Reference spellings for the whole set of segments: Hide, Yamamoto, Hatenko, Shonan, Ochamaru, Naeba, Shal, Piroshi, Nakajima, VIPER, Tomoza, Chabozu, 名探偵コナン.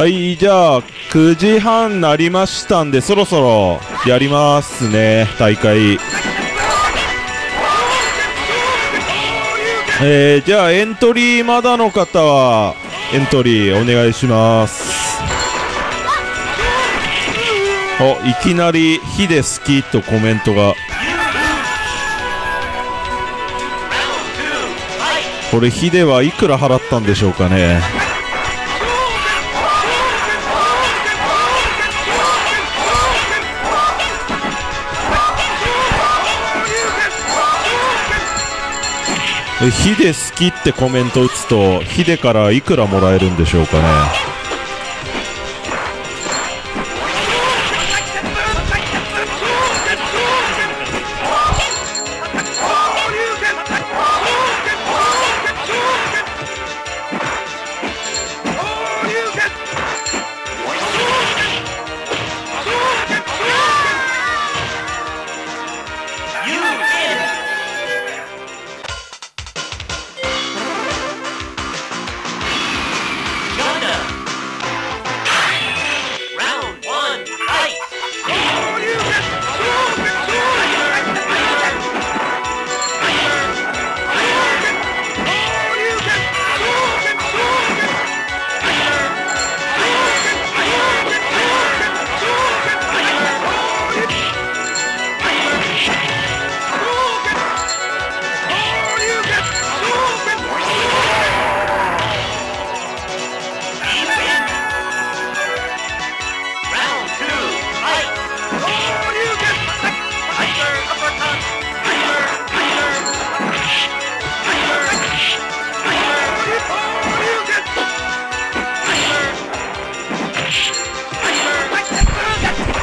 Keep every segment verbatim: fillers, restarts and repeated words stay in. はい、じゃあくじはんになりましたんで、そろそろやりますね、大会。えー、じゃあエントリーまだの方はエントリーお願いします。お、いきなり「火で好き」とコメントが。これ火ではいくら払ったんでしょうかね。ヒデ好きってコメント打つとヒデからいくらもらえるんでしょうかね。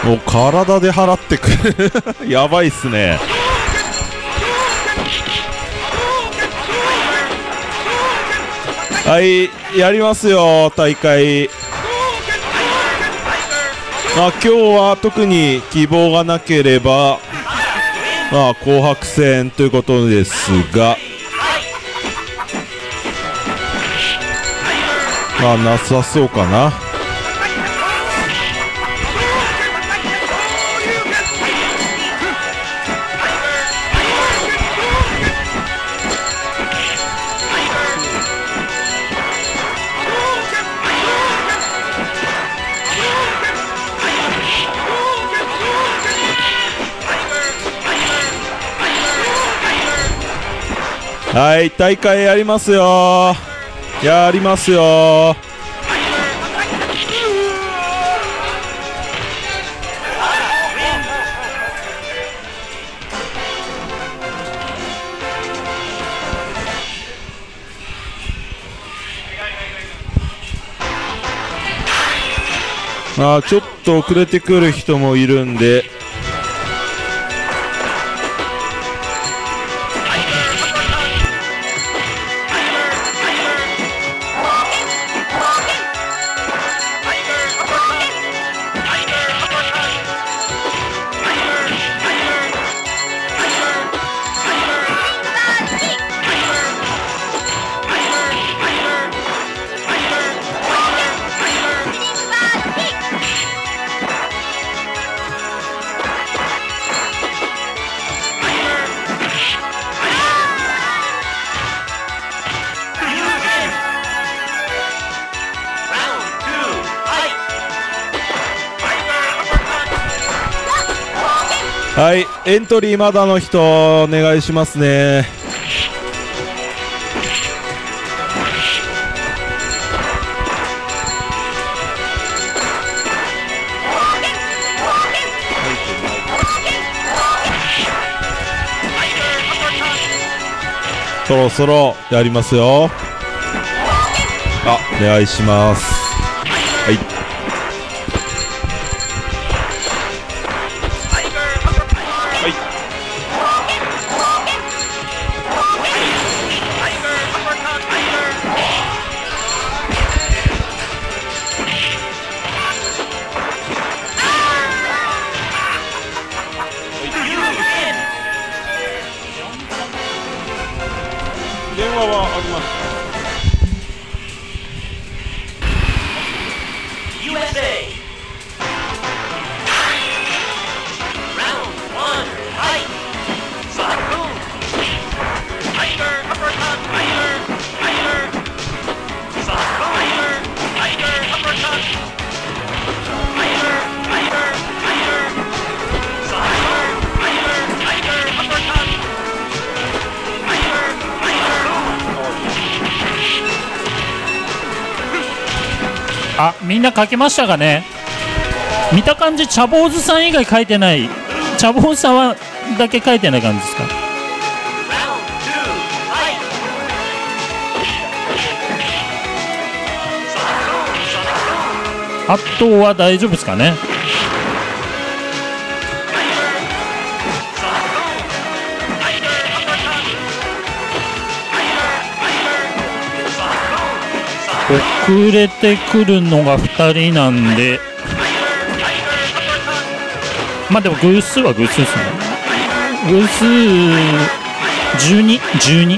お、体で払ってくるやばいっすね。はい、やりますよ大会。まあ、今日は特に希望がなければ、まあ、紅白戦ということですが、まあ、なさそうかな。はい、大会やりますよ、やりますよ。あー、ちょっと遅れてくる人もいるんで。はい、エントリーまだの人お願いしますね。そろそろやりますよ。あ、お願いします。はい。あ、みんな書けましたかね。見た感じ茶坊主さん以外書いてない。茶坊主さんはだけ書いてない感じですか。あとは大丈夫ですかね。遅れてくるのがふたりなんで、まあでも偶数は偶数ですね。偶数じゅうに、じゅうに。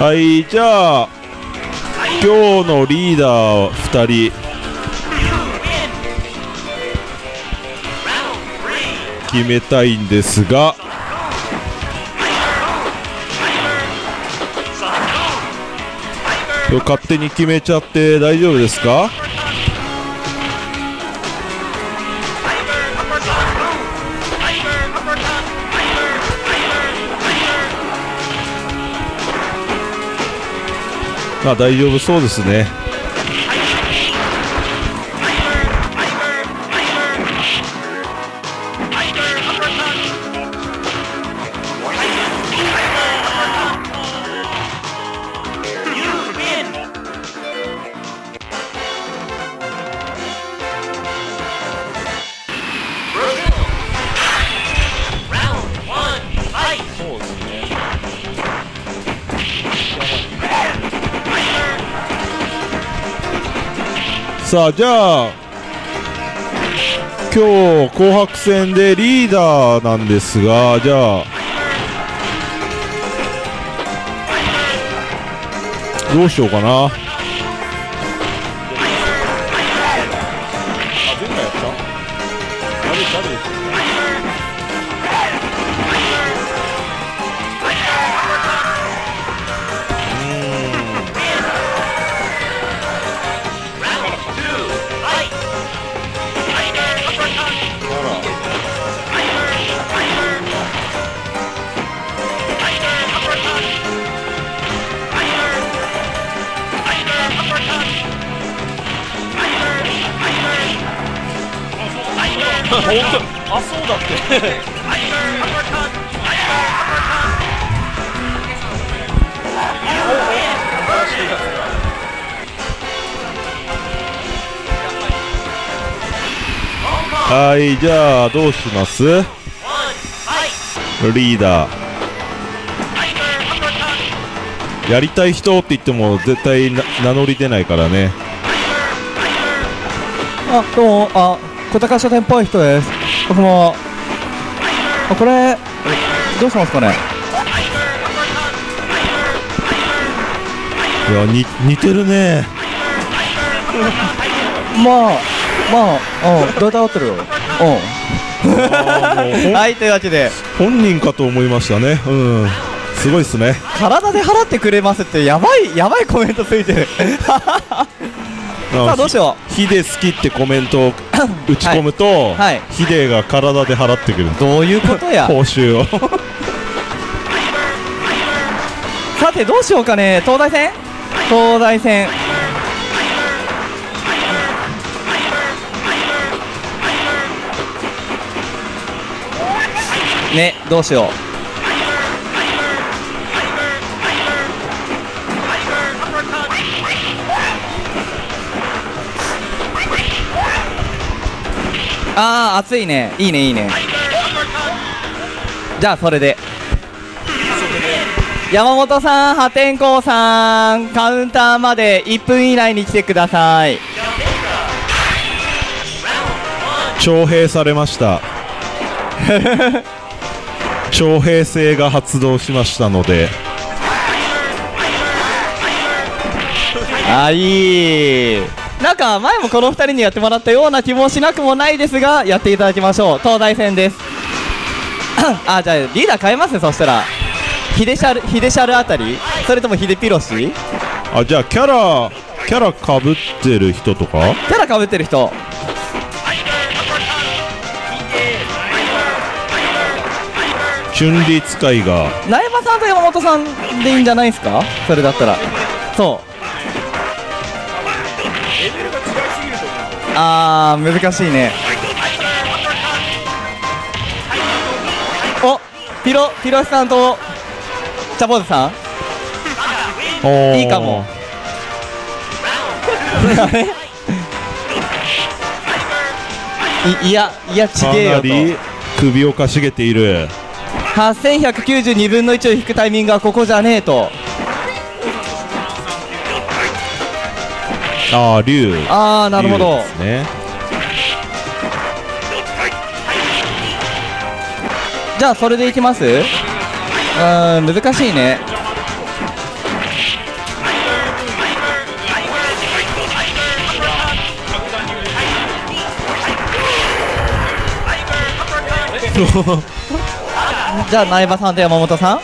はい、じゃあ今日のリーダーふたり決めたいんですが、勝手に決めちゃって大丈夫ですか。まあ大丈夫そうですね。さあ、じゃあ今日紅白戦でリーダーなんですが、じゃあどうしようかな。あ、そうだってはい、じゃあどうします。リーダーやりたい人って言っても絶対名乗り出ないからね。あ、どうも、あ、小高書店っぽい人です。このこれどうしますかね。いや、に似てるね。まあまあ、うん、どうやって合ってるよ。うんはい、というわけで本人かと思いましたね。うん、すごいっすね。体で払ってくれますって、やばいやばいコメントついてるさあどうしよう。ヒデ好きってコメントを打ち込むと、ヒデが体で払ってくる。どういうことや報酬をさてどうしようかね。東大戦、東大戦ね、どうしよう。あー、暑いね。いいねいいね。じゃあそれで山本さん、破天荒さん、カウンターまでいっぷん以内に来てください。徴兵されました徴兵制が発動しましたので。あ、いい。なんか前もこのふたりにやってもらったような気もしなくもないですが、やっていただきましょう。東大戦ですあ、じゃあリーダー変えますね。そしたらヒデシャル、ヒデシャルあたり、それともヒデピロシ。あ、じゃあキャラキャラかぶってる人とか。キャラかぶってる人、春麗使いが苗場さんと山本さんでいいんじゃないですか、それだったら。そう、あー難しいね。お、ピロピロシさんとチャボーズさんいいかも。あれい, いやいやちげえよと。かなり首をかしげている。はっせんひゃくきゅうじゅうにぶんのいちを引くタイミングはここじゃねえと。ああ竜、ああなるほどですね。じゃあそれでいきます。うーん難しいね。じゃあ苗場さんと山本さん。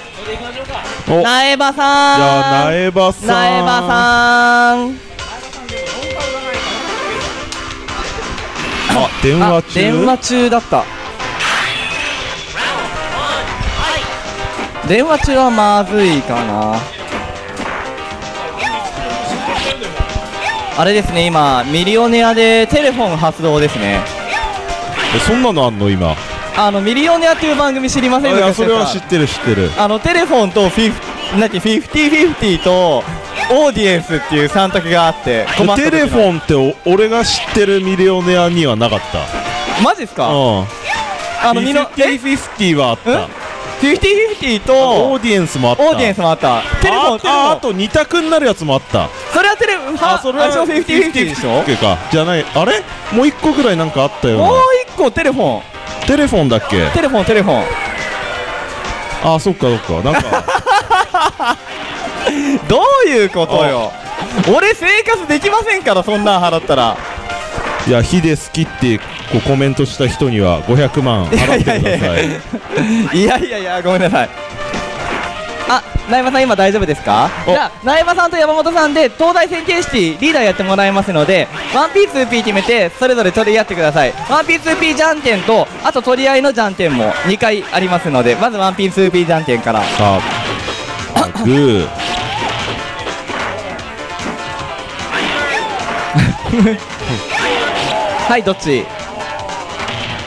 苗場さん、じゃあ苗場さん、苗場さん、あ電話中、電話中だった。電話中はまずいかな。あれですね、今ミリオネアでテレフォン発動ですね。えそんなのあんの今。あのミリオネアっていう番組知りませんか。いやそれは知ってる知ってる。あのテレフォンとフィフ何フィフティフィフティとオーディエンスっていうさん択があって、テレフォンってお俺が知ってるミリオネアにはなかった。マジっすか。うん、あのフィフティフィフティはあった。フィフティフィフティとオーディエンスもあった。オーディエンスもあった。テレフォン、ああとに択になるやつもあった。それはテレフォン、あそれはフィフティフィフティでしょ。じゃない、あれもういっこぐらいなんかあったよ。もういっこテレフォン、テレフォンだっけ。テレフォンテレフォン、ああそっかそっか、なんかどういうことよ。俺生活できませんから、そんなん払ったら。いやヒデ好きってこうコメントした人にはごひゃくまん払ってください。いやいやいやごめんなさい。あ苗場さん今大丈夫ですか。じゃあ苗場さんと山本さんで東大線形式リーダーやってもらいますので、 ワンピーツーピー 決めてそれぞれ取り合ってください。 ワンピーツーピー じゃんけんと、あと取り合いのじゃんけんもにかいありますので、まず ワンピーツーピー じゃんけんから。さあグーはいどっち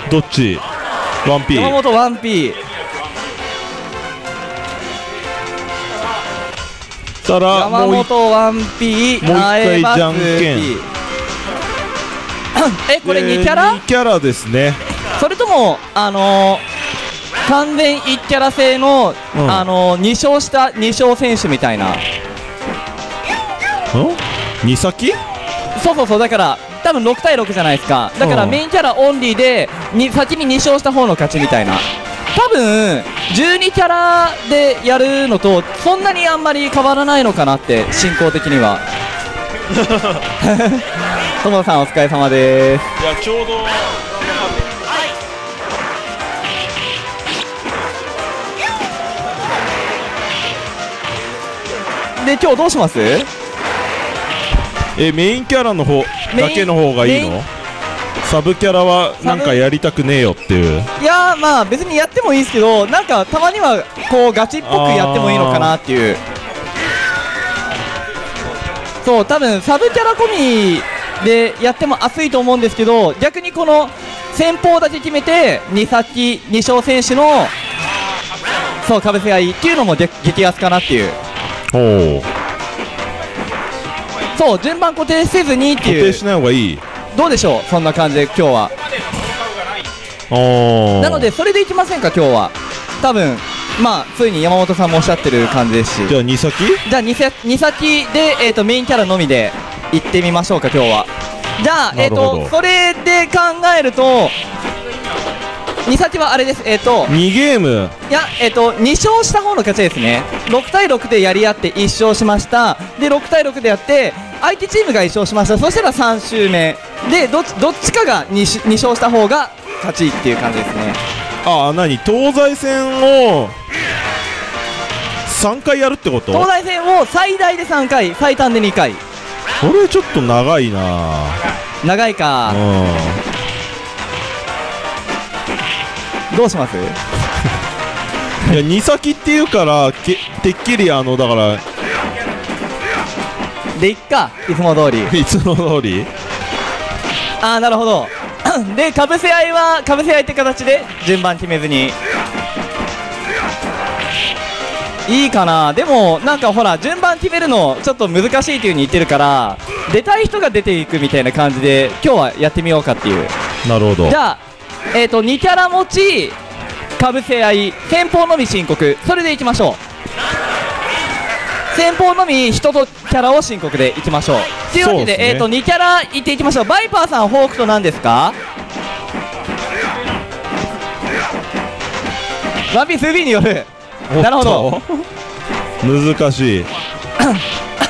どっち。 ワンピー 山本 ワンピー。山本ワンピー、もう一回じゃんけん。え、これにキャラ？にキャラですね。それともあの完全いちキャラ制のあのに勝したに勝選手みたいな。に先？そうそうそう、だから多分ろくたいろくじゃないですか。だからメインキャラオンリーで先にに勝した方の勝ちみたいな。多分じゅうにキャラでやるのとそんなにあんまり変わらないのかなって、進行的には。友田さんお疲れ様です。いやちょうどで今日どうします。えメインキャラの方だけの方がいいの。サブキャラはなんかやりたくねえよっていう。いやーまあ別にやってもいいですけど、なんかたまにはこうガチっぽくやってもいいのかなっていう。そう多分サブキャラ込みでやっても熱いと思うんですけど、逆にこの先方だけ決めてに先に勝選手のそうかぶせ合いっていうのも激安かなっていう。おおそう順番固定せずにっていう。固定しない方がいい。どうでしょう、そんな感じで今日は。なのでそれでいきませんか今日は。多分まあついに山本さんもおっしゃってる感じですし、じゃあに先、じゃあ 2, 2先で、えー、とメインキャラのみでいってみましょうか今日は。じゃあ、えー、とそれで考えるとに先はあれです、えー、とにゲーム、いや、えー、とに勝した方の勝ちですね。ろくたいろくでやり合っていち勝しました。でろくたいろくでやって相手チームがいち勝しました。そしたらさん周目でどっち、どっちかが 2, 2勝した方が勝ちっていう感じですね。ああ何、東西戦をさんかいやるってこと。東西戦を最大でさんかい、最短でにかい。これちょっと長いな。長いか、うん、どうしますいやに先っていうからけてっきりあのだからでいっか、いつも通りいつも通りああなるほどでかぶせ合いはかぶせ合いって形で順番決めずにいいかな。でもなんかほら順番決めるのちょっと難しいっていう風に言ってるから出たい人が出ていくみたいな感じで今日はやってみようかっていう。なるほど。じゃあ、えー、とにキャラ持ちかぶせ合い先方のみ申告、それでいきましょう。先方のみ人とキャラを申告でいきましょうというわけで、ねえー、とにキャラいっていきましょう。バイパーさんフォークと何ですか。ワンピースビーによる。なるほど難しい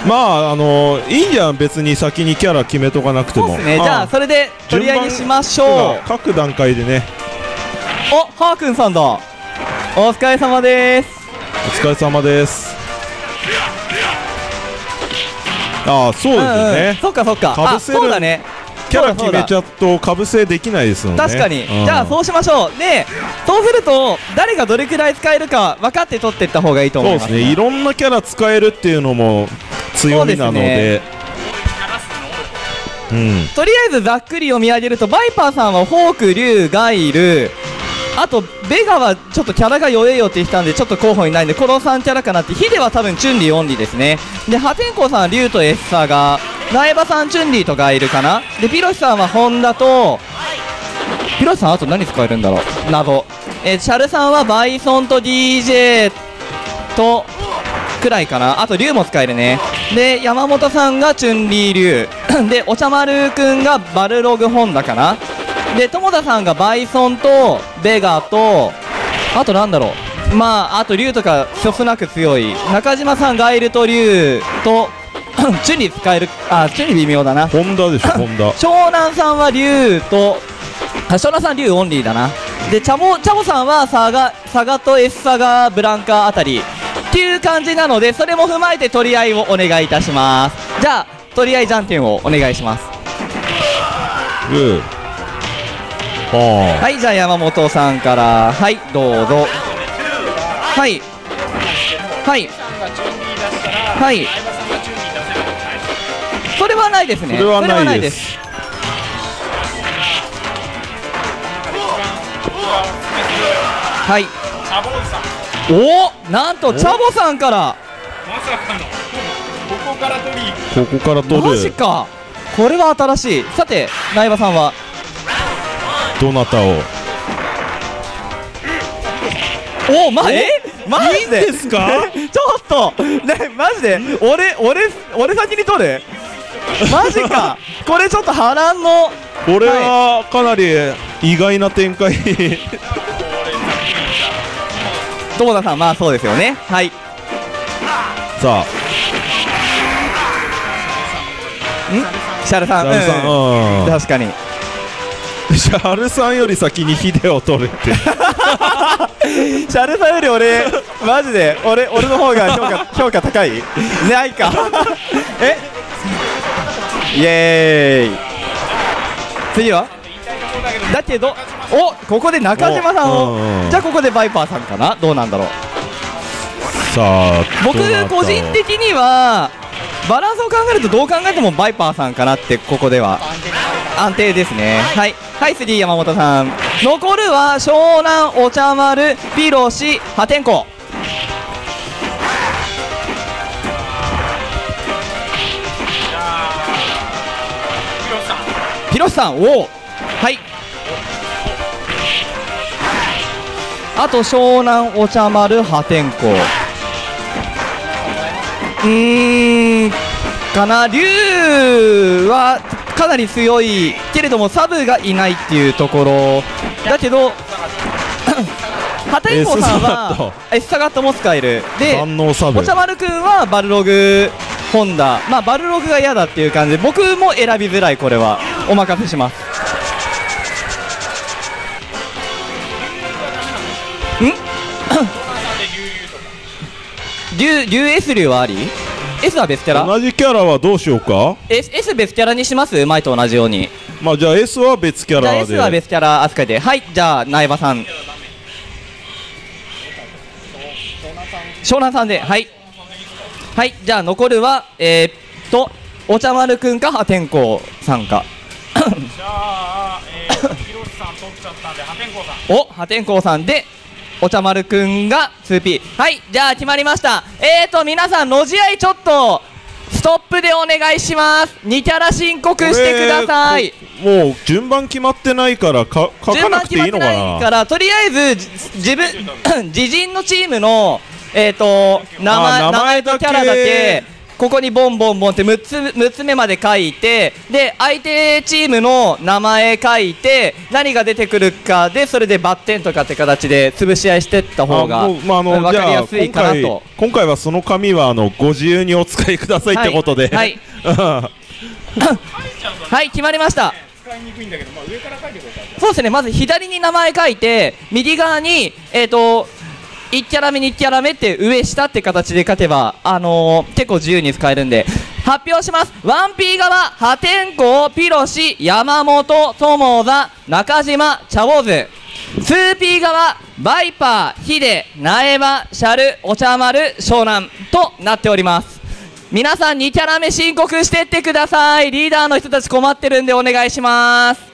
まああのー、いいんじゃん別に先にキャラ決めとかなくても、ね、じゃあそれで取り上げしましょう。各段階でね。おハーくんさんだ。お疲れ様です。お疲れ様です。ああそうですね、うんうん、そっかそっか。あそうだね、キャラ決めちゃうとかぶせできないですよね。確かに、うん、じゃあそうしましょう。でそうすると誰がどれくらい使えるか分かって取っていった方がいいと思います。そうですね、いろんなキャラ使えるっていうのも強みなので、うん、とりあえずざっくり読み上げるとバイパーさんはフォーク、竜、ガイル、あとベガはちょっとキャラが弱えよって言ったんでちょっと候補にないんでこのさんキャラかなって。ヒデは多分チュンリーオンリーですね。で破天荒さんは竜とエッサーが苗場さんチュンリーとガイルかな。でピロシさんはホンダとピロシさんあと何使えるんだろう謎。えー、シャルさんはバイソンと ディージェー とくらいかな。あと竜も使えるね。で山本さんがチュンリー竜でお茶丸くんがバルログホンダかな。で友田さんがバイソンとベガとあとなんだろう、まああと竜とかひょすなく強い中島さんガイルと竜とチュンリー使える。あチュンリー微妙だな。ホンダでしょホンダ湘南さんは竜と湘南さん竜オンリーだな。でチャボチャボさんはサガサガとエッサガブランカあたりっていう感じなのでそれも踏まえて取り合いをお願いいたします。じゃあ取り合いじゃんけんをお願いします。うんはいじゃあ山本さんからはいどうぞ。はいはいはいそれはないですね。それはないです。はいおなんとチャボさんからまさかのここから取りここから取るマジか。これは新しい。さて苗場さんはどなたをおまえマジでいいんですかちょっとねマジで俺俺俺先に取るマジかこれちょっと波乱のこれはかなり意外な展開友田さんまあそうですよね。はいさあんシャルさん確かにシャルさんより先にヒデを取るってシャルさんより俺マジで俺俺の方が評価評価高いないかえイエーイ次はだけどおここで中島さんをじゃあここでバイパーさんかなどうなんだろう。さあ僕個人的にはバランスを考えるとどう考えてもバイパーさんかなってここでは安定ですね。はいはいスリー山本さん残るは湘南お茶丸ピロシ破天荒ピロシさんおおはいあと湘南お茶丸破天荒うーんかな。龍はかなり強いけれどもサブがいないっていうところだけど破天荒さんはエッサガットも使えるでお茶丸くんはバルログホンダ、まあ、バルログが嫌だっていう感じで僕も選びづらい。これはお任せします。竜 S 竜はあり S は別キャラ同じキャラはどうしようか S, S 別キャラにします。前と同じようにまあじゃあ S は別キャラで S は別キャラ扱いではいじゃあ苗場さん湘南さんで、はいはい、じゃあ残るはえー、っとお茶丸くんか破天荒さんかじゃあ、えー、広瀬さん取っちゃったんで破天荒さん、お破天荒さんでお茶丸くんが ツーピー。 はい、じゃあ決まりました。えーと皆さん、の試合ちょっとストップでお願いします。にキャラ申告してください。もう順番決まってないからか書かなくていいのかな。順番決まってないから、とりあえず自分自陣のチームの、えー、と名 前, 名前とキャラだけここにボンボンボンってむっつめまで書いて、で相手チームの名前書いて何が出てくるかで、それでバッテンとかって形で潰し合いしていった方が分かりやすいかなと。今回はその紙はあのご自由にお使いくださいってことで、はいはい、決まりました。使いにくいんだけど、まあ、上から書いてください。そうですね、まず左に名前書いて右側にえっといちキャラ目にキャラ目って上下って形で書けば、あのー、結構自由に使えるんで発表します。 ワンピー 側破天荒ピロシ山本友座中島茶坊主、 ツーピー 側バイパーヒデ苗場シャルお茶丸湘南となっております。皆さんにキャラ目申告してってください。リーダーの人たち困ってるんでお願いします。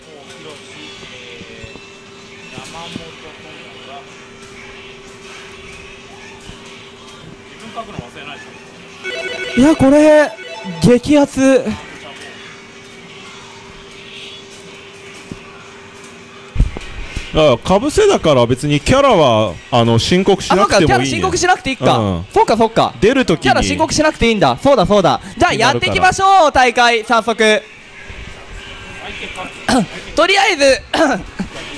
いや、これ激アツ。かぶせだから別にキャラはあの申告しなくてもいい、ね、あ、そうか、キャラ申告しなくていいか、うん、そうかそうか、出るときにキャラ申告しなくていいんだ、そうだそうだ。じゃあやっていきましょう、大会早速とりあえず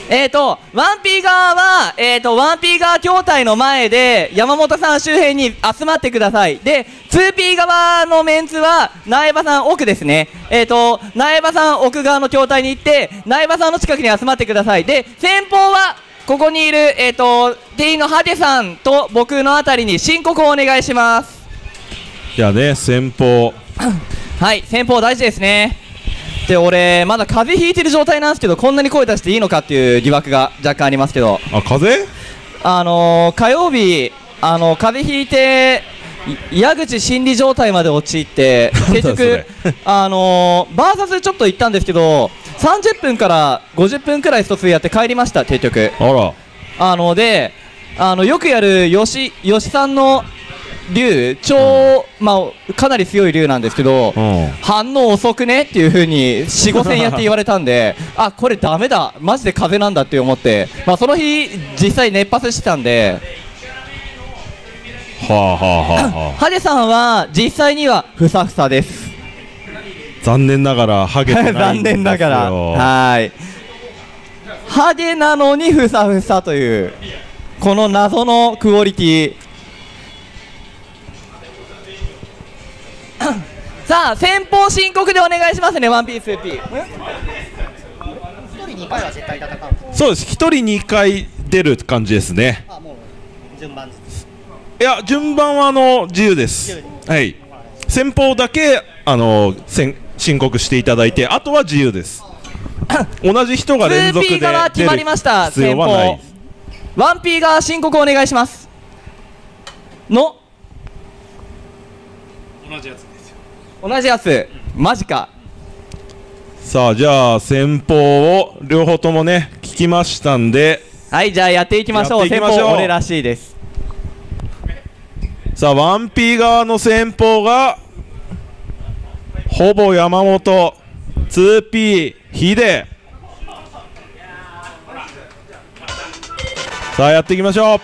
えーとワンピー側は、えーとワンピー側筐体の前で山本さん周辺に集まってください。で ツーピー 側のメンツは苗場さん奥ですね、えーと苗場さん奥側の筐体に行って苗場さんの近くに集まってください。で先方はここにいる、えーと店員のハデさんと僕のあたりに申告をお願いします。いやね、先方はい、先方大事ですね。で俺まだ風邪ひいてる状態なんですけど、こんなに声出していいのかっていう疑惑が若干ありますけど、あ、風邪、あのー、火曜日あの風邪ひいて矢口心理状態まで陥って結局あのー、バーサスちょっと行ったんですけどさんじゅっぷんからごじゅっぷんくらいストツーやって帰りました、結局。あら、あのであのよくやる吉吉さんの竜超、うん、まあ、かなり強い竜なんですけど、うん、反応遅くねっていう風によん、ごせんやって言われたんであ、これダメだマジで風邪なんだって思って、まあ、その日実際熱発してたんで、はあはあはあ、ハデさんは実際にはふさふさです。残念ながらハゲてないんですよ残念ながら、はい、ハゲなのにふさふさというこの謎のクオリティ。さあ先方申告でお願いしますね。ワンピースツーピー。一人にかいは絶対戦う。そうです。一人にかい出る感じですね。あ、もう順番ずつ。いや、順番はあの自由です。はい。先方だけあの申告していただいて、あとは自由です。同じ人が連続で出る必要はない。ツーピー側決まりました。先方。ワンピー側申告お願いします。の。同じやつですよ。同じやつ、マジか。さあ、じゃあ先方を両方ともね聞きましたんで、はい、じゃあやっていきましょう。先方俺らしいです。さあ ワンピー 側の先方がほぼ山本、 ツーピー ヒデ。さあやっていきましょう。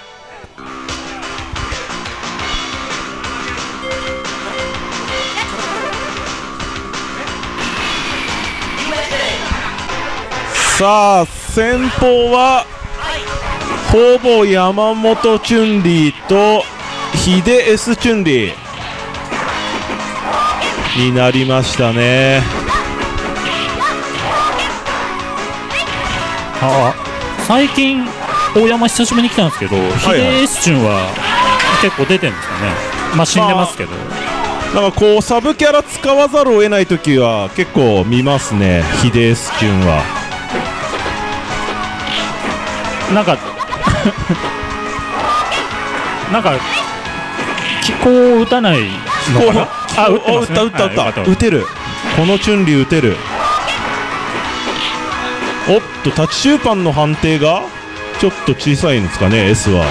さあ先方はほぼ山本チュンリーとヒデ S チュンリーになりましたね。ああ、最近大山久しぶりに来たんですけど、はいはい、ヒデ S チュンは結構出てるんですかね。まあ死んでますけど、なんかこうサブキャラ使わざるを得ない時は結構見ますね、ヒデ S チュンは。なんかなんか気候を打たないのかな。あ、打ってますね。打った打った打った。打てる。このチュンリー打てる。おっと、タチシューパンの判定がちょっと小さいんですかね、S は。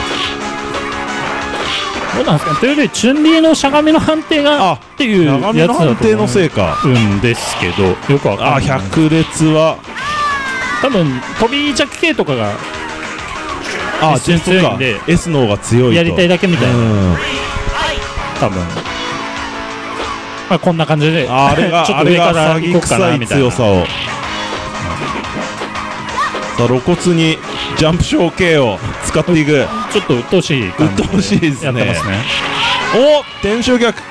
どうなんですかね。というよりチュンリーのしゃがみの判定がっていうやつだと思う。しゃがみの判定のせいか。うんですけど、よくわかんない。あ、百列は多分飛びジャッキ系とかが。あ、全然強いんで S の方が強いとやりたいだけみたいな、多分まあこんな感じであれがあれが詐欺臭い強さをさあ露骨にジャンプショー系を使っていく。ちょっと鬱陶しい鬱陶しいですね。やってますね。おっ、転生逆。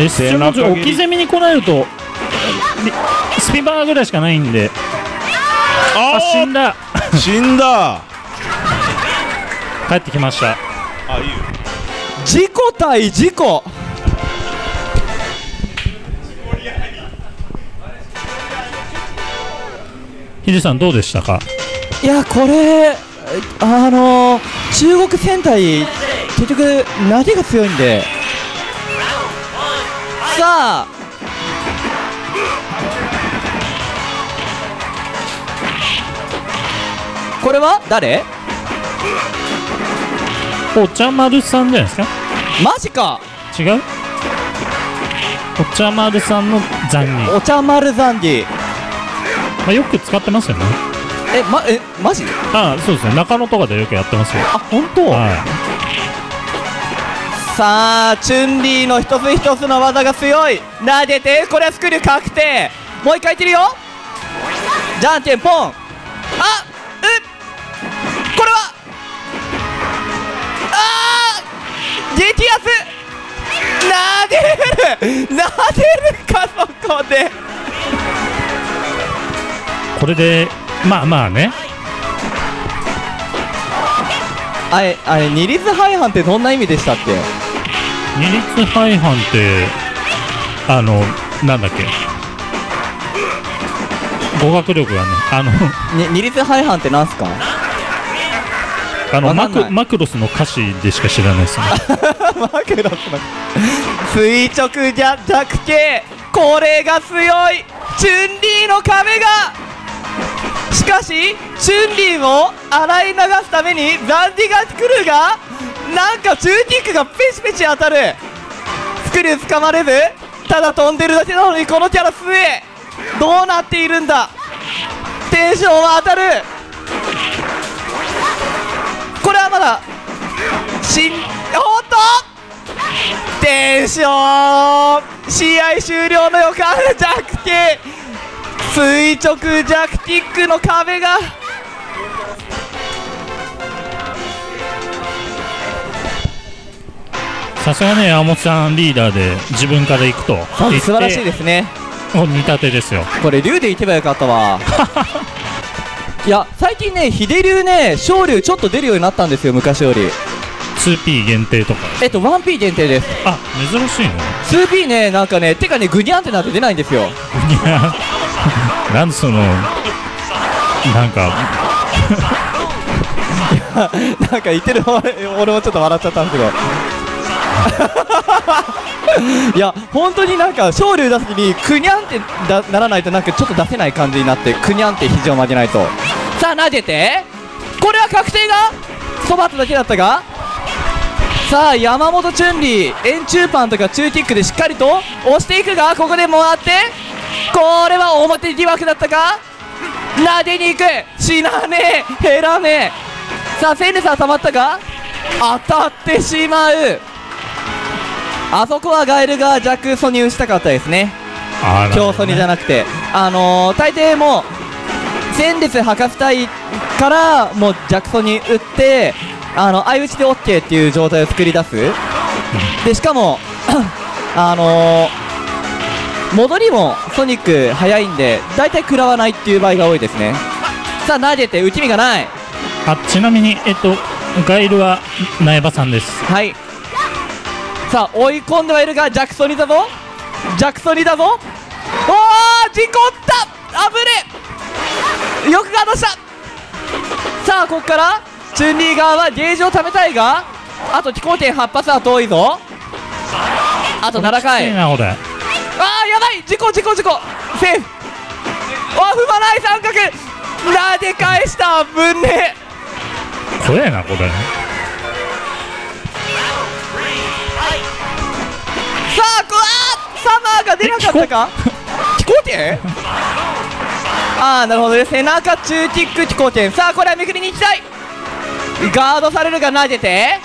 S の置き攻めに来られるとスピンバーぐらいしかないんで。ああ、死んだ死んだ。帰ってきました。あ、いいよ。事故対事故。ヒデさんどうでしたか。いや、これあのー、中国戦隊結局投げが強いんで、さあこれは誰？お茶丸さんじゃないですか。マジか。違う。お茶丸さんの残儀。お茶丸残儀。まあよく使ってますよね。え、ま、え、マジ？ああ、そうですね。中野とかでよくやってますよ。あ、本当。はい、さあ、チュンリーの一つ一つの技が強い。投げて、これはスクリュー確定。もう一回いってるよ。じゃんけんポン。あ、うっ。これはあー激アツ投げる投げるか。そこでこれでまあまあね、あれあれ二律背反ってどんな意味でしたっけ。二律背反ってあのなんだっけ、語学力がね、あの二律背反ってなんすか。あのマクマクロスの歌詞でしか知らないですね。マクロスの垂直じゃ弱形、これが強いチュンリーの壁が。しかしチュンリーを洗い流すためにザンディガスクルーがなんかチューキックがペシペシ当たる。スクリュー掴まれず、ただ飛んでるだけなのにこのキャラ強え。どうなっているんだ。テンションは当たる。これはまだしん、おっとテンション試合終了の予感。弱気垂直ジャクティックの壁がさすがね、山本さんリーダーで自分からいくと素晴らしいですね。見立てですよこれ。竜でいけばよかったわ。いや最近ね、秀竜ね、昇竜ちょっと出るようになったんですよ、昔より。 ツーピー 限定とか、えっと ワンピー 限定です。あ、珍しいね。 ツーピー ね、なんかね、てかね、グニャンってなんて出ないんですよ。グニャンなんでそのなんかなんか言ってる俺、俺もちょっと笑っちゃったんですけど。いや本当になんか昇竜出す時にくにゃんってならないと、なんかちょっと出せない感じになって、くにゃんって肘を曲げないと。さあ投げて、これは確定がそばっただけだったが、さあ山本チュンリー円柱パンとか中キックでしっかりと押していくが、ここでもらって、これは表疑惑だったか。投げに行く、死なねえ減らねえ。さあセンレスはたまったが当たってしまう。あそこはガエルが弱ソニ打ちたかったですね。強ソニじゃなくて、あのー、大抵もう前列吐かせたいからもう弱ソニ打って、あの相打ちで OK っていう状態を作り出す。でしかもあのー、戻りもソニック早いんで大体食らわないっていう場合が多いですね。さあ投げて打ち身がない。あ、ちなみにえっとガエルは苗場さんです。はい。さあ追い込んではいるが、ジャクソニだぞジャクソニだぞ。おお、事故った、あぶね、よくガードした。さあここからチュンリー側はゲージを貯めたいが、あと飛行圏はち発は遠いぞ。あとななかい。ああやばい、事故事故事故、セーフ。あ踏まない三角投げ返した。危ねえ、怖えなこれ。さあこわーサマーが出なかったか。飛行圏ああなるほどね、背中中キック飛行圏。さあこれはめくりに行きたい。ガードされるが投げて、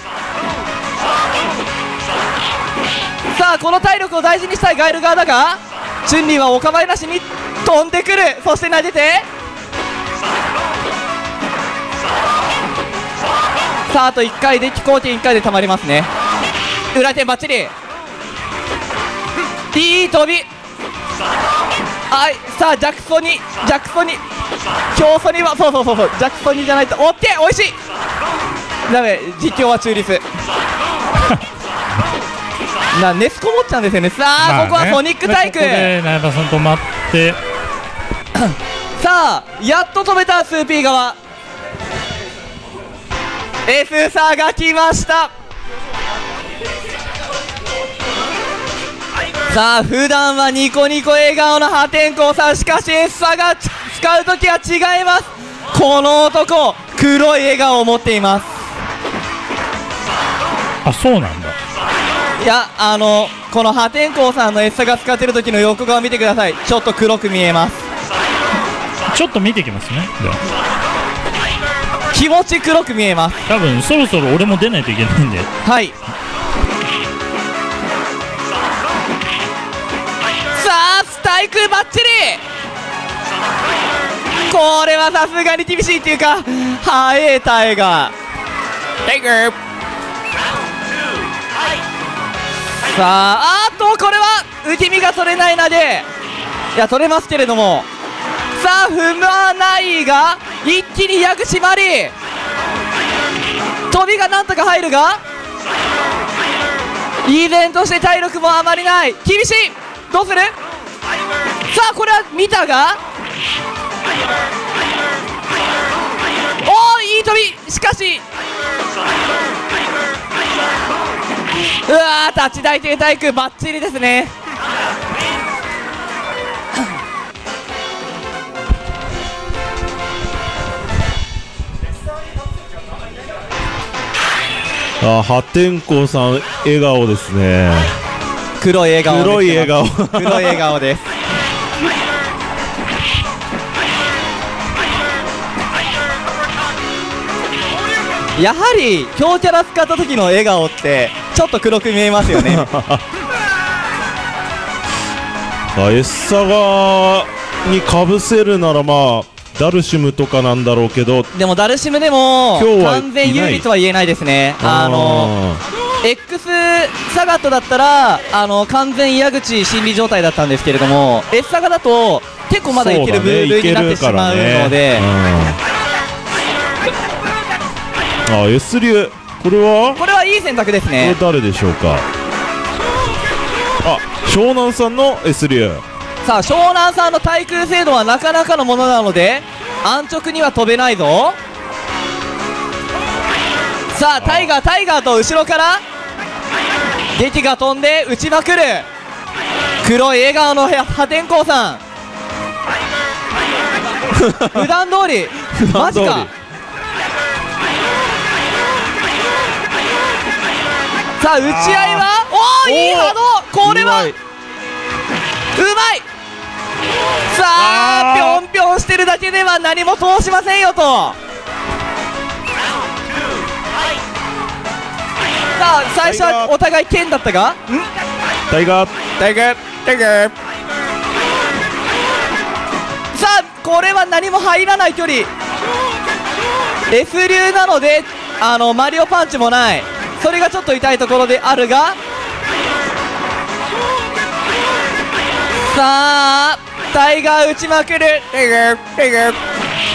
さあこの体力を大事にしたいガエル側だが、チュンリーはお構いなしに飛んでくる。そして投げて、さああといっかいで飛行機いっかいでたまりますね。裏手バッチリ、いい飛び。はい、さあジャクソニジャクソニ強ソニはそうそうそうそうジャクソニじゃないとオッケー。おいしい、ダメ、実況は中立な、ネスこもっちゃうんですよね。さあ、ね、ここはソニック体育。ここでナヤタさん止まってさあやっと止めた ツーピー 側、エスサーが来ました。さあ普段はニコニコ笑顔の破天荒さん、しかしエスサーが使うときは違います。この男黒い笑顔を持っています。あ、そうなんだ。いや、あのこの破天荒さんのエッサが使ってる時の横顔見てください。ちょっと黒く見えます。ちょっと見てきますね。気持ち黒く見えます。多分そろそろ俺も出ないといけないんで、はい。さあスタイクバッチリ、これはさすがに厳しいっていうか速えタイガータイガー。さあ、あーっとこれは浮き身が取れないなで、いや取れますけれども、さあ踏まないが一気に矢口まり、飛びがなんとか入るが、依然として体力もあまりない。厳しい、どうする。さあこれは見たが、おーいい飛び、しかしうわー立ち台停滞空バッチリですね。あ、破天荒さん笑顔ですね。黒い笑顔、黒い笑顔黒い笑顔ですやはり強キャラ使った時の笑顔ってちょっと黒く見えますよねあ、エッサがにかぶせるならまあダルシムとかなんだろうけど、でもダルシムでも完全有利とは言えないですね。あの X サガットだったらあの完全矢口心理状態だったんですけれども、エッサガだと結構まだいける部類になってしまうので。あ、 S 流、これはこれはいい選択ですね。これ誰でしょうか。あ、湘南さんの S 流。さあ湘南さんの対空精度はなかなかのものなので安直には飛べないぞ。さあタイガータイガーと後ろから劇が飛んで打ちまくる。黒い笑顔の破天荒さん普段通りマジか。さあ打ち合いはおおいい波動、これはうまい。さあぴょんぴょんしてるだけでは何も通しませんよと。さあ最初はお互い剣だったが、んタイガータイガータイガー。さあこれは何も入らない距離、 S 流なのであのマリオパンチもない、それがちょっと痛いところであるが、さあタイガー打ちまくる。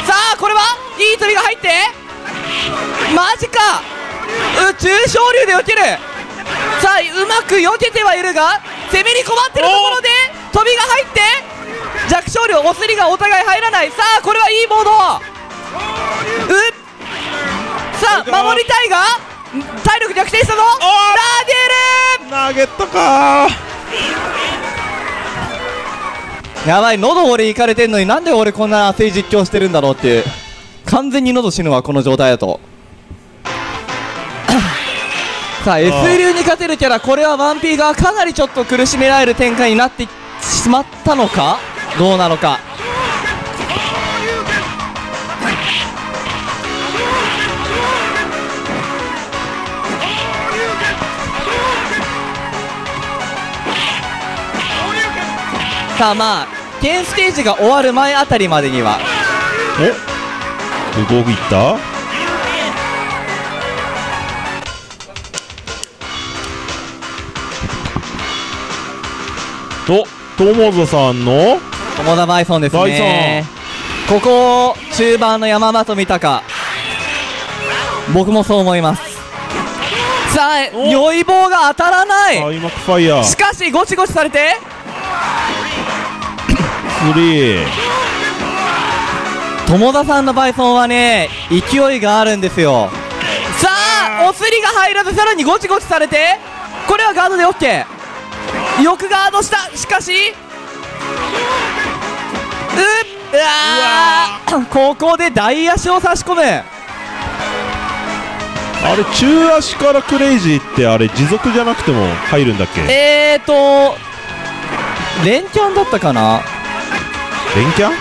さあこれはいい鳥が入ってマジか、宇宙昇竜で避ける。さあうまく避けてはいるが攻めに困ってるところで飛びが入って弱昇竜、おすりがお互い入らない。さあこれはいいボード、うっさん守りたいが体力逆転したぞ。ナゲットかー、やばい、喉俺いかれてんのになんで俺こんな熱い実況してるんだろうっていう、完全に喉死ぬわこの状態だと。さあ エス 流に勝てるキャラ、これは ワンピ がかなりちょっと苦しめられる展開になってしまったのかどうなのか。さあまあ現ステージが終わる前あたりまでにはえ動いた、お友田さんの友田バイソンですね。ここ中盤の山本見たか、僕もそう思います。さあよい棒が当たらない、しかしゴチゴチされて友田さんのバイソンはね勢いがあるんですよ。さあお釣りが入らず、さらにゴチゴチされて、これはガードで OK、 よくガードした、しかしうっわーここで大足を差し込む。あれ中足からクレイジーってあれ持続じゃなくても入るんだっけ。えーと連キャンだったかな、連キャン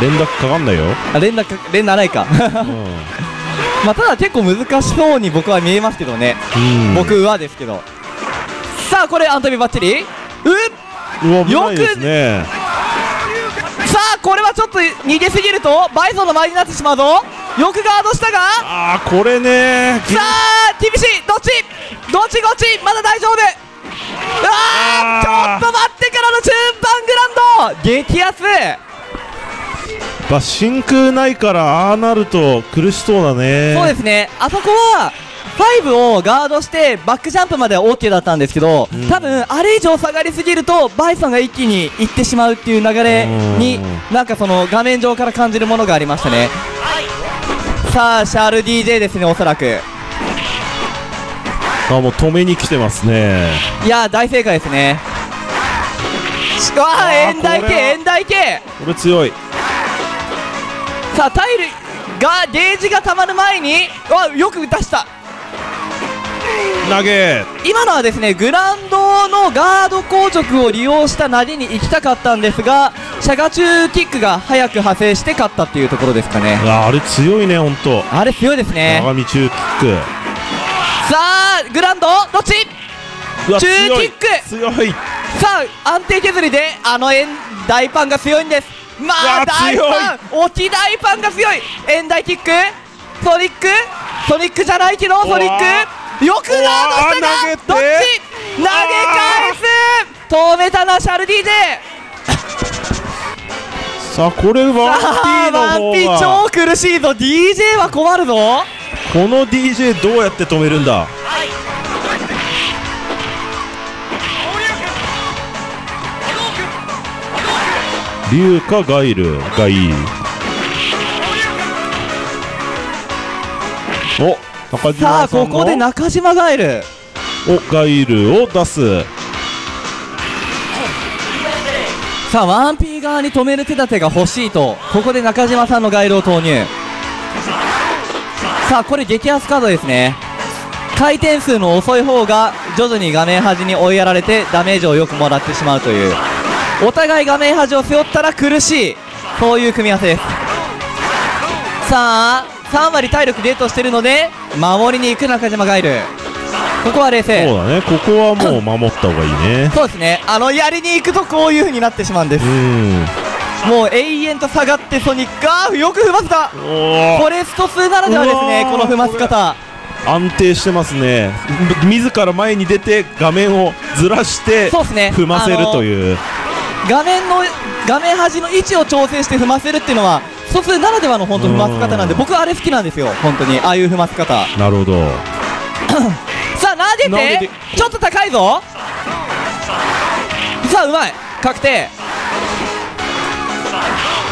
連絡かかんないよ、あ連絡連ないかまあただ結構難しそうに僕は見えますけどね、僕はですけど。さあこれアントビバッチリ、うっよくね。さあこれはちょっと逃げすぎるとバイソンの前になってしまうぞ、よくガードしたが、あーこれねー、さあ厳しい、どっちどっちどっちまだ大丈夫、うわーあーちょっと待ってからの中盤グランド激安、まあ、真空ないからああなると苦しそうだね。そうですね、あそこはごをガードしてバックジャンプまでは OK だったんですけど、うん、多分あれ以上下がりすぎるとバイソンが一気にいってしまうっていう流れに、なんかその画面上から感じるものがありましたね。さあシャール ディージェー ですね、おそらく。あもう止めに来てますね。いやー大正解ですね。あー円台系円台系これ強い。さあタイルがゲージがたまる前にわよく出した、投げ今のはですねグランドのガード硬直を利用した投げに行きたかったんですが、シャガチューキックが早く派生して勝ったっていうところですかね。ああれ強いね、本当あれ強いですね、長身チューキック。さあグランドどっち中キック強い。さあ安定削りであの円大パンが強いんです。まあ大パン置き大パンが強い、円大キックソニックソニックじゃないけどソニックよくガードしたがどっち投げ返す、止めたなシャル ディージェー。 さあこれはワンピー超苦しいぞ、 ディージェー は困るぞ、この ディージェー どうやって止めるんだ。龍かガイルがいい。お中島さんのさあここで中島ガイルおガイルを出す。さあ ワンピー 側に止める手立てが欲しいと、ここで中島さんのガイルを投入。さあこれ激安カードですね、回転数の遅い方が徐々に画面端に追いやられてダメージをよくもらってしまうという、お互い画面端を背負ったら苦しい、そういう組み合わせです。さあさん割体力ゲットしてるので守りに行く中島ガイル、ここは冷静そうだね、ここはもう守った方がいいねそうですね、あのやりに行くとこういう風になってしまうんです。うんもう永遠と下がってソニック、あーよく踏ませた、フォレストにならではですね、この踏ませ方安定してますね、自ら前に出て画面をずらして踏ませるという、画面の画面端の位置を調整して踏ませるっていうのはソスならではの本当踏ませ方なんで、僕はあれ好きなんですよ本当に、ああいう踏ませ方。なるほどさあ投げてちょっと高いぞ、さあうまい確定、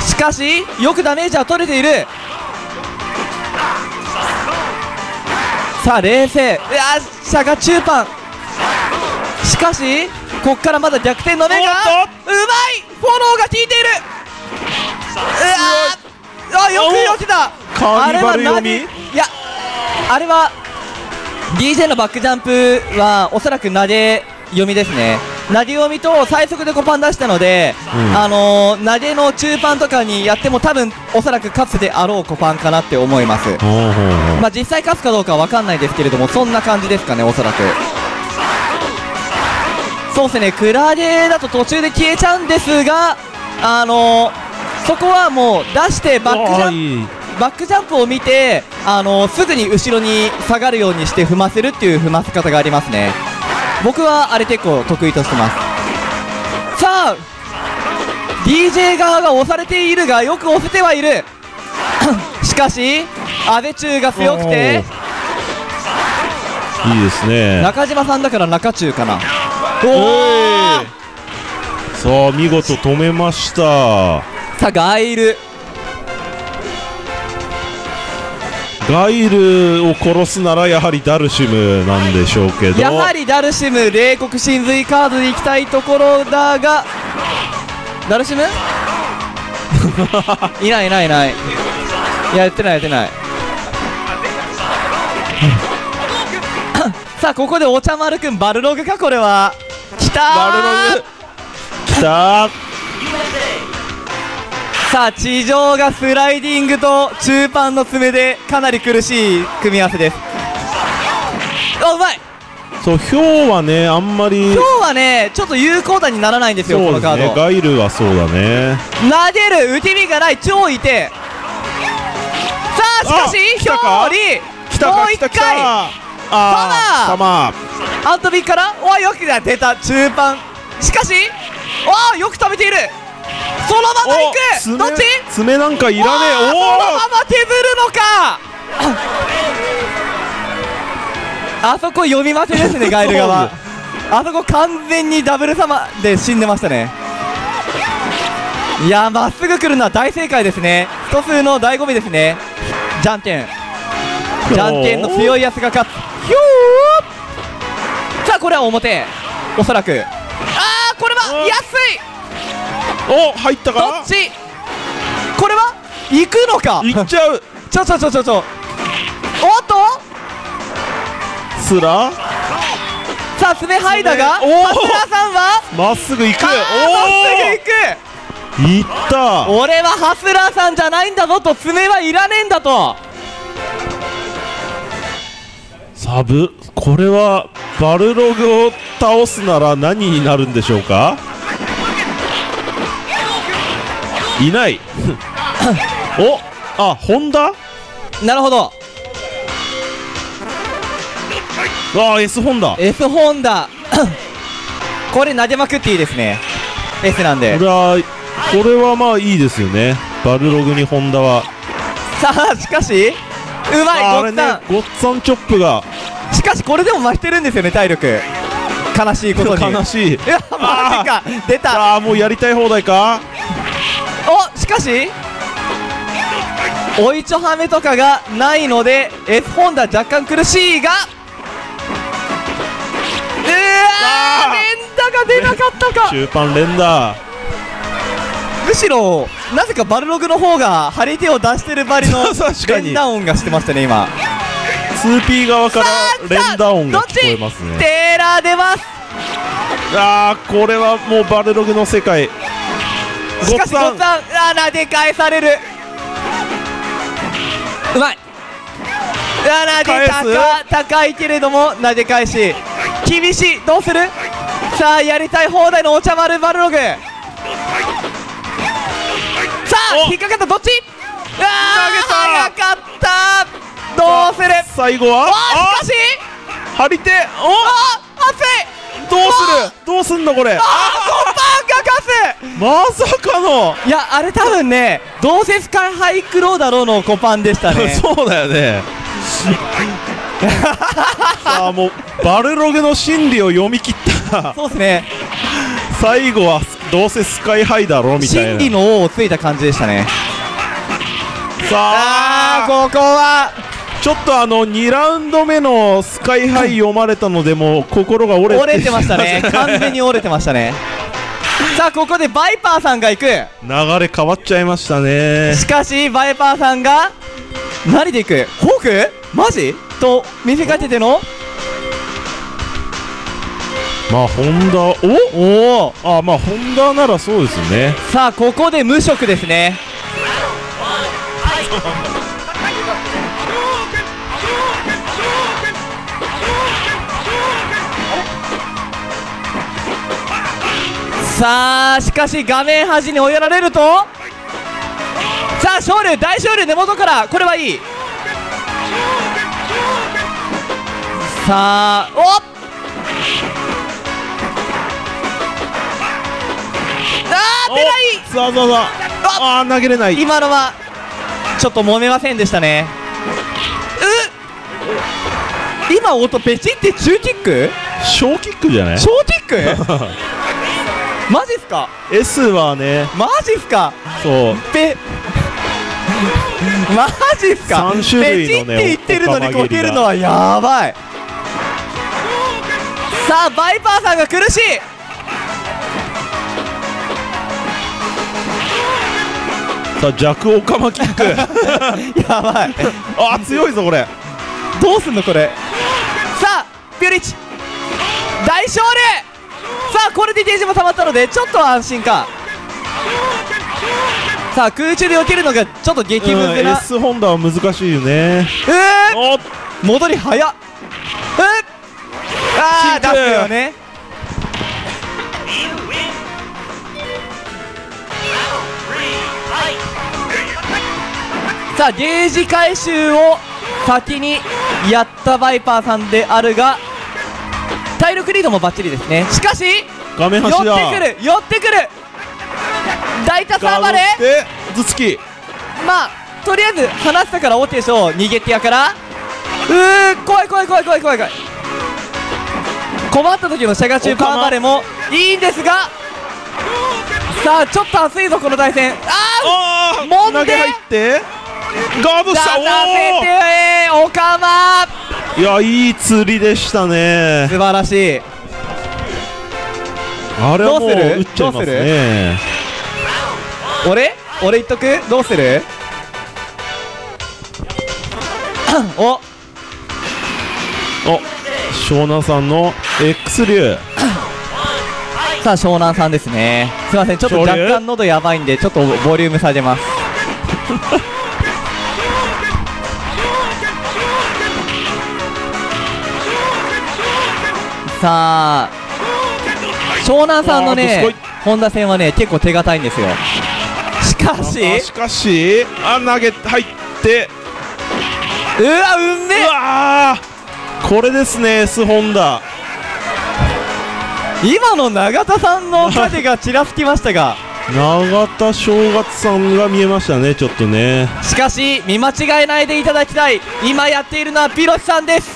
しかしよくダメージは取れている。さあ冷静、よっしゃが中盤、しかしここからまだ逆転の目が、うまいフォローが効いている。うわあ、よくよけた。あれは何、いやあれは ディージェー のバックジャンプはおそらく投げ読みですね。投げ読みと最速でごパン出したので、うん、あのー、投げの中パンとかにやっても多分おそらく勝つであろうごパンかなって思います。まあ実際勝つかどうかは分かんないですけれども、そんな感じですかね、おそらく。そうですね、クラゲだと途中で消えちゃうんですが、あのー、そこはもう出してバックジャンプ、バックジャンプを見て、あのー、すぐに後ろに下がるようにして踏ませるっていう踏ませ方がありますね。僕はあれ結構得意としてます。さあ ディージェー 側が押されているが、よく押せてはいるしかし阿部中が強くていいですね。中島さんだから中中かな。おお、さあ見事止めました。さあガイル、ガイルを殺すならやはりダルシムなんでしょうけど、やはりダルシム、冷酷神髄カードでいきたいところだが、ダルシムいないいないいない、いややってないやってないさあここでお茶丸くんバルログか、これはきたー、バルログきたーさあ地上がスライディングと中盤の爪でかなり苦しい組み合わせです。あ、うまい。そうヒョウはね、あんまりヒョウはねちょっと有効打にならないんですよ、そうですね、このカード。ガイルはそうだね、投げる打て身がない超痛え。さあしかしヒョウにもういっかいパワーアウトビーからおいよく出た中盤、しかしおーよく食べている。そのままいく、どっち、爪なんかいらねえ、そのまま削るのかあそこ読み負けですねガイル側あそこ完全にダブル様で死んでましたね。いやー、まっすぐ来るのは大正解ですね。一つの醍醐味ですね、じゃんけん、じゃんけんの強いやつが勝つ。ひょー、さあこれは表、おそらく、あーこれは安い、お、入ったか、どっち、これは行くのか、行っちゃうちょちょちょちょちょ、おっとスラ、さあ爪はいだが、スラさんはまっすぐ行く、まっすぐ行く、行った、俺はハスラーさんじゃないんだぞと、爪はいらねえんだと。サブ、これはバルログを倒すなら何になるんでしょうか。いないお、あ、ホンダ、なるほど、あー S ホンダ、 S ホンダこれ投げまくっていいですね、 S なんで。これはこれはまあいいですよね、バルログにホンダは。さあしかしうまい、ゴッツァン、ゴッツァンチョップが、しかしこれでも負けてるんですよね、体力、悲しいことに、悲しい、いやマジか出た、あーもうやりたい放題か。お、しかしおいちょはめとかがないので S ホンダ若干苦しいが、うわー連打が出なかったか、中盤連打、むしろなぜかバルログの方が張り手を出してるバリの連打音がしてましたね今ツーピー 側から連打音が聞こえますね。テーラー出ます、あーこれはもうバルログの世界、しかしごっつぁん、あー投げ返される、うまい、あー投げ高、高いけれども投げ返し厳しい、どうする、さあやりたい放題のお茶丸バルログ、さあ引っかかった、どっち、あー早かった、どうする、最後はあ、しかし張り手、おあ熱い、どうする、どうすんのこれ、あーまさかの、いやあれ多分ねどうせスカイハイクローだろうのコパンでしたねそうだよねさあもうバルログの心理を読み切ったそうですね、最後はどうせスカイハイだろみたいな心理の王をついた感じでしたね。さあここはちょっとあのにラウンドめのスカイハイ読まれたのでもう心が折れて折れてましたね完全に折れてましたねさあここでバイパーさんが行く。流れ変わっちゃいましたね。しかしバイパーさんが何で行く、フォークマジと見せかけてのまあホンダ、おおあまあホンダならそうですね。さあここで無職ですねさあしかし画面端に追いやられると、さあ昇龍大昇龍根元からこれはいい。さあおっあー出ない、そうそうそう、ああ投げれない。今のはちょっと揉めませんでしたね。うっ今音ペチって中キック小キックじゃない、小キックマジっすか ?S はねマジっすかそうペマジっすかペチって言ってるのにこけるのはやばい。さあバイパーさんが苦しい。さあ弱オカマキックやばいあ強いぞこれどうすんのこれ。さあピュリッチ大勝利。さあこれでゲージも溜まったのでちょっと安心か。さあ空中で避けるのがちょっと激ムズな、うん、S ホンダは難しいよね。えー、戻り早っ、えー、ああ出すよねさあゲージ回収を先にやったバイパーさんであるが体力リードもバッチリですね。しかし画面端だ、寄ってくる寄ってくる大田さんまで頭突き、まあとりあえず離したから大手でしょう、逃げてやから、うー怖い怖い怖い怖い怖い怖い、困った時のシャガ中パーバレもいいんですが、さあちょっと熱いぞこの対戦。あーもんで投げ入ってガードしたおーおかま、いやいい釣りでしたね、素晴らしい。あれはもう打っちゃいますね。俺俺言っとく、どうするおお湘南さんの X 流さあ湘南さんですね、すいませんちょっと若干喉やばいんでちょっとボリューム下げますさあ湘南さんのね本田戦はね結構手堅いんですよ。しかししかしあ投げ入って、うわうんめえ、うわこれですね S 本田、今の永田さんの影がちらつきましたが永田正月さんが見えましたねちょっとね。しかし見間違えないでいただきたい、今やっているのはピロシさんです。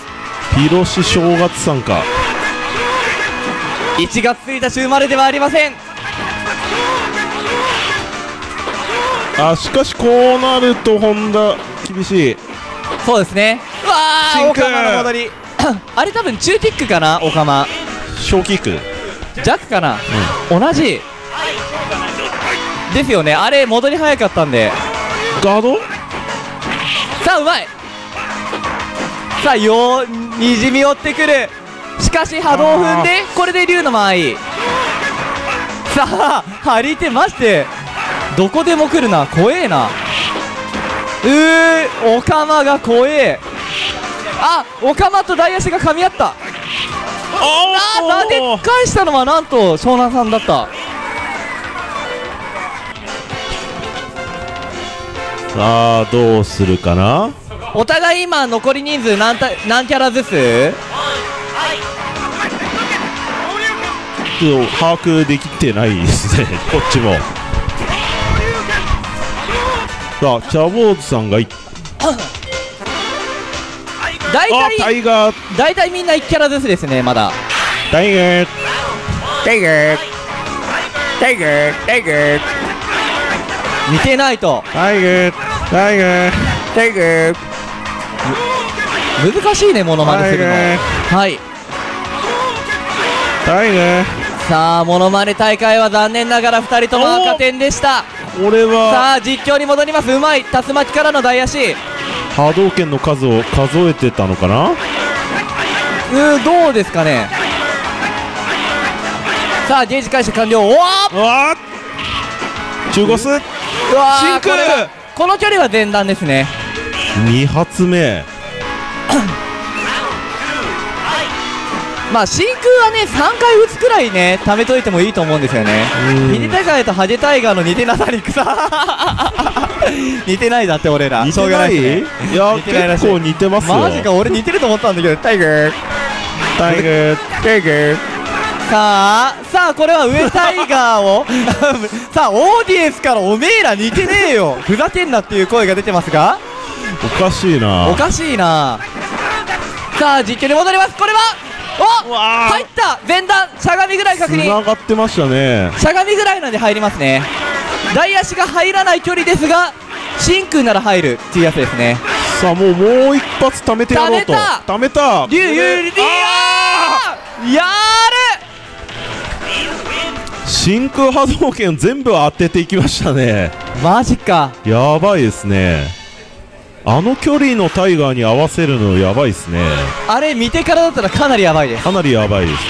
ピロシ正月さんか、いちがつついたち生まれではありません。あしかしこうなると本田厳しいそうですね。うわあオカマの戻りあれ多分中キックかな、オカマ小キック弱かな、うん、同じですよね、あれ戻り早かったんでガード。さあうまい、さあよーにじみ寄ってくる、しかし波動を踏んでこれで龍の間合い。さあ張り手ましてどこでも来るな、怖えな、うーオカマが怖え、あオカマと大足が噛み合った、ああ投げ返したのはなんと湘南さんだった。さあどうするかな、お互い今残り人数何た何キャラずつ把握できてないですねこっちも。さあチャボーズさんがい大体タイガー大体みんないちキャラずつですね、まだタイガータイガータイガータイガー似てないとタイガータイガータイガー難しいね、モノマネするの。はいはいね。さあモノマネ大会は残念ながらふたりとも赤点でした。俺はさあ実況に戻ります。うまい竜巻からの台足。波動拳の数を数えてたのかな。うーどうですかね。さあゲージ回収完了。おわっ中ゴス、うわ真空。 こ, この距離は前段ですね。にはつめまあ真空はねさんかい打つくらいね貯めといてもいいと思うんですよね。ミニタガエとハゲタイガーの似てなさにくさ似てないだって俺ら。似てない。いや結構似てますよ。マジか俺似てると思ったんだけど。タイガータイガータイガー。さあさあこれは上タイガーをさあオーディエンスからおめえら似てねえよふざけんなっていう声が出てますが、おかしいなおかしいな。さあ実況に戻ります。これはお入った。前段しゃがみぐらい確認。つながってましたね。しゃがみぐらいなんで入りますね。台足が入らない距離ですが真空なら入るっていうやつですね。さあもうもう一発貯めてやろうと。貯めたリュウユリディアやる。真空波動拳全部当てていきましたね。マジかやばいですね。あの距離のタイガーに合わせるのやばいですね。あれ見てからだったらかなりやばいです。かなりやばいですね。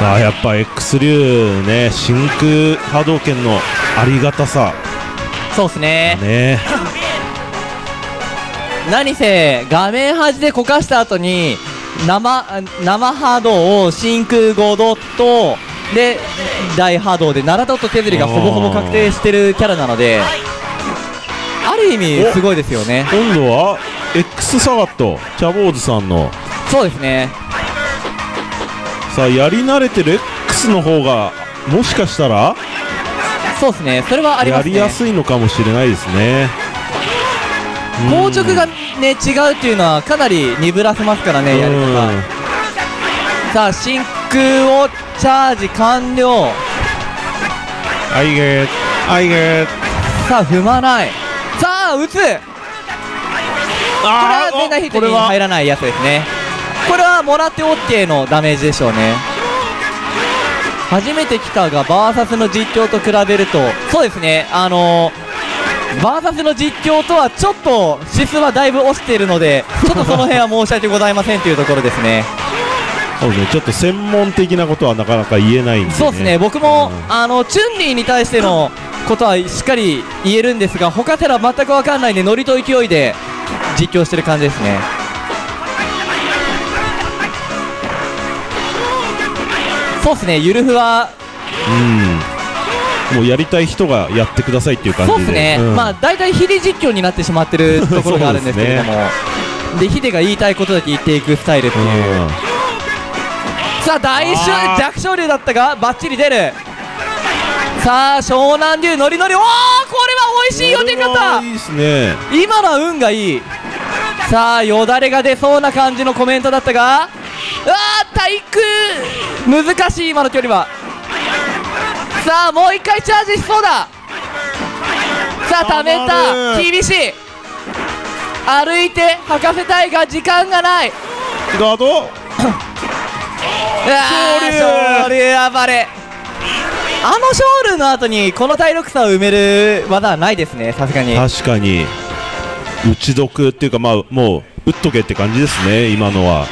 ああやっぱ X 流ね、真空波動拳のありがたさ。そうですねね何せ画面端でこかした後に生生波動を真空ごどとで大波動でななどと削りがほぼほぼ確定してるキャラなので、ある意味すごいですよね。今度は X サガットチャボーズさんの。そうですね。さあやり慣れてる X の方がもしかしたらそうですね、それはありますね。やりやすいのかもしれないですね。硬直がね違うっていうのはかなり鈍らせますからね、やり方。さあ真空をチャージ完了。あいげあいげ。さあ踏まない。さあ打つ。ああこれは全体ヒットに入らないやつですね。これはもらって OK のダメージでしょうね。初めて来たがバーサスの実況と比べるとそうですね、あのーバーサスの実況とはちょっと指数はだいぶ落ちているのでちょっとその辺は申し訳ございませんというところですね。そうですね、ちょっと専門的なことはなかなか言えないんで、ね、そうですね僕も、うん、あのチュンリーに対してのことはしっかり言えるんですが他から全く分かんないんでノリと勢いで実況してる感じですね。そうですね、ゆるふはうんもうやりたい人がやってくださいっていう感じで。そうですね、うん、まあ大体ヒデ実況になってしまってるところがあるんですけれどもで、ね、ヒデが言いたいことだけ言っていくスタイルっていう、うん、さあ大一弱小龍だったがバッチリ出る。さあ湘南龍ノリノリ。おおこれは美味しいよ出方。いいですね、今のは運がいい。さあよだれが出そうな感じのコメントだったが、うわー対空難しい今の距離は。さあもう一回チャージしそうだ。さあためた厳しい。歩いて吐かせたいが時間がない。ガード昇竜暴れ。あの昇竜の後にこの体力差を埋める技はないですね、さすがに。確かに打ち得っていうか、まあもう打っとけって感じですね今のは。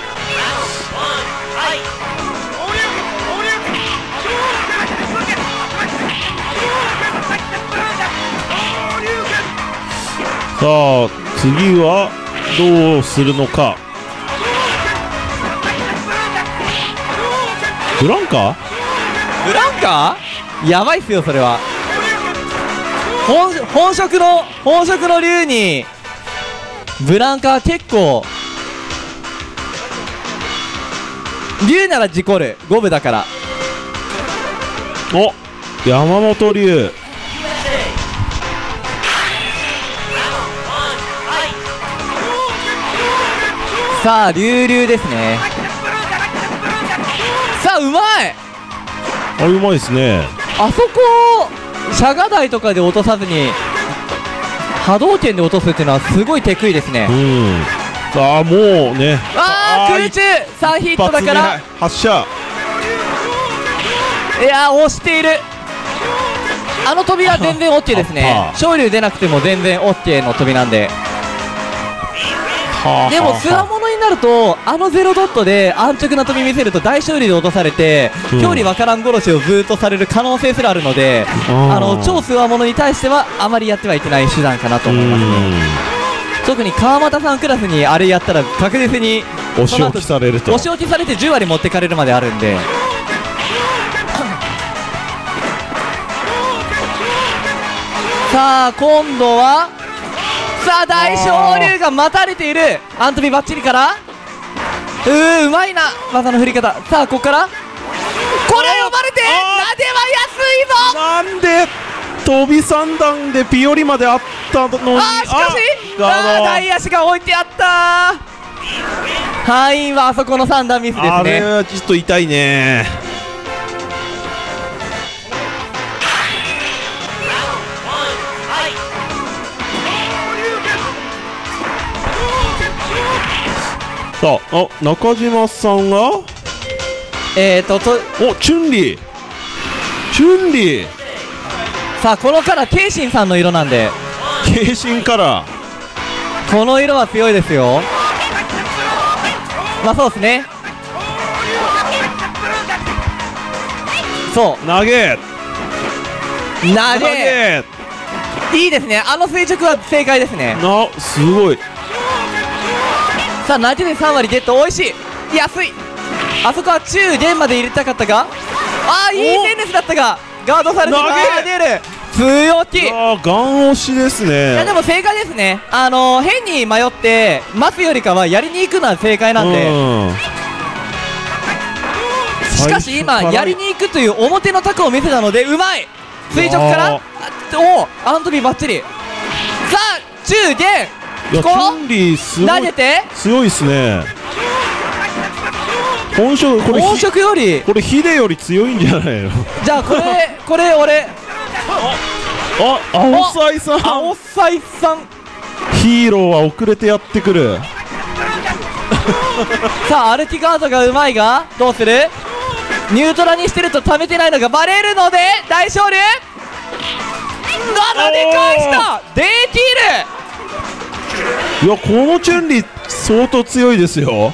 さあ次はどうするのか。ブランカブランカやばいっすよそれは。 本, 本職の本職の竜にブランカは結構竜なら事故る五分だから。お山本龍さあ龍々ですね。さあうまい、あれうまいですね。あそこをシャガ台とかで落とさずに波動拳で落とすっていうのはすごいテクイですね。うん、さあもうね、ああ空中さんヒットだから発射。いやー押している。あの扉全然 OK ですね。昇竜出なくても全然 OK の扉なんで。でもつわものになるとあのゼロドットで安直な飛び見せると大勝利で落とされて、うん、距離わからん殺しをずーっとされる可能性すらあるので、あの超つわものに対してはあまりやってはいけない手段かなと思いますね。特に川又さんクラスにあれやったら確実に押し置きされると、押し置きされてじゅう割持ってかれるまであるんで。さあ今度はさあ大昇龍が待たれている。アントビバッチリからうーうまいな技の振り方。さあここからこれ呼ばれてなでは安いぞ。なんで飛び三段でピヨリまであったのに、あーしかしあー大足が置いてあった。敗因はあそこの三段ミスですね。あれはちょっと痛いね。さあ、あ、中島さんがえーととおチュンリーチュンリー。さあこのカラーケイシンさんの色なんで、ケイシンカラーこの色は強いですよ。まあそうですね。そう投げ投げいいですね。あの垂直は正解ですね。なすごい。さあ投げでさん割ゲット。おいしい安い。あそこは中弦まで入れたかったが、ああいいセンネスだったがガードされて投げる強気。ああガン押しですね。いやでも正解ですね。あのー、変に迷って待つよりかはやりに行くのは正解なんで。しかし今やりに行くという表の卓を見せたのでうまい。垂直からおアントビーバッチリ。さあ中弦チュンリーすごい投げて強いですね。本職これ本職よりこれヒデより強いんじゃないの。じゃあこれこれ俺ああおっさいさんあおっさいさんヒーローは遅れてやってくる。さあ歩きガードがうまいがどうする。ニュートラにしてると溜めてないのがバレるので大勝利なので返したデイキール。いやこのチュンリー相当強いですよ。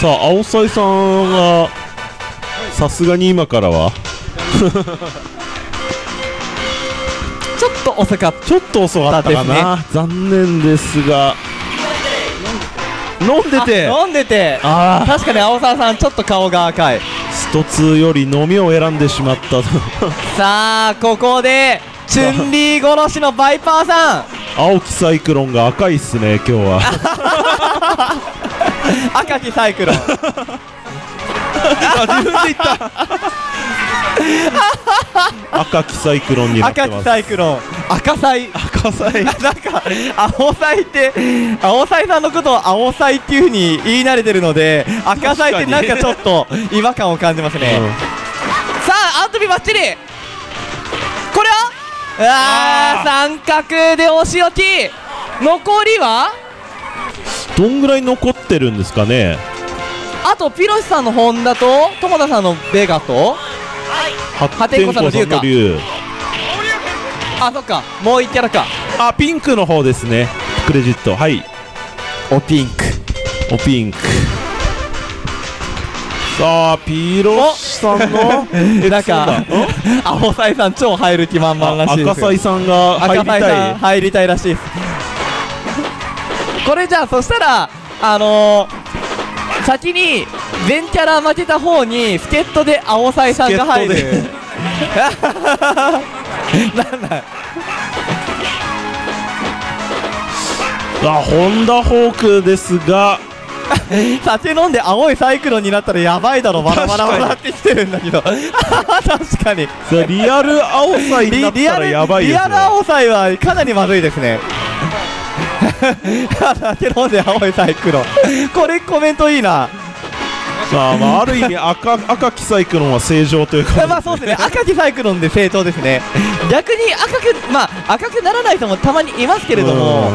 さあ青菜さんがさすがに今からはちょっと遅かったちょっと遅かったかな、ね、残念ですが飲んでて飲んでて確かに青沢さんちょっと顔が赤い。ストツーより飲みを選んでしまったさあここでチュンリー殺しのバイパーさん青きサイクロンが赤いっすね今日は赤きサイクロンあ自分で言った赤きサイクロンになってます。赤きサイクロン赤サイ赤サイなんか青サイって青サイさんのことを青サイっていうふうに言い慣れてるので赤サイってなんかちょっと違和感を感じますね、うん、さあアントビバッチリこれはああ三角でお仕置き。残りはどんぐらい残ってるんですかね。あとピロシさんのホンダと友田さんのベガと破天荒さんの龍か。あそっかもういちキャラか。あピンクの方ですねクレジット。はいおピンクおピンク。さあピロシさんのなんか青サイさん超入る気満々らしいです。赤サイさんが入りたい入りたいらしいですこれじゃあそしたらあのー先に全キャラ負けた方に助っ人で青サイさんが入るなんなんあホンダホークですが酒飲んで青いサイクロンになったらやばいだろ、バラバラバラってきてるんだけど確かにリアル青サイになったらやばいですよ。リアル青サイはかなりまずいですね酒飲んで青いサイクロンこれコメントいいな。さあ、まあ、ある意味 赤, 赤きサイクロンは正常というか、まあそうですね、赤きサイクロンで正常ですね逆に赤く、まあ、赤くならない人もたまにいますけれども、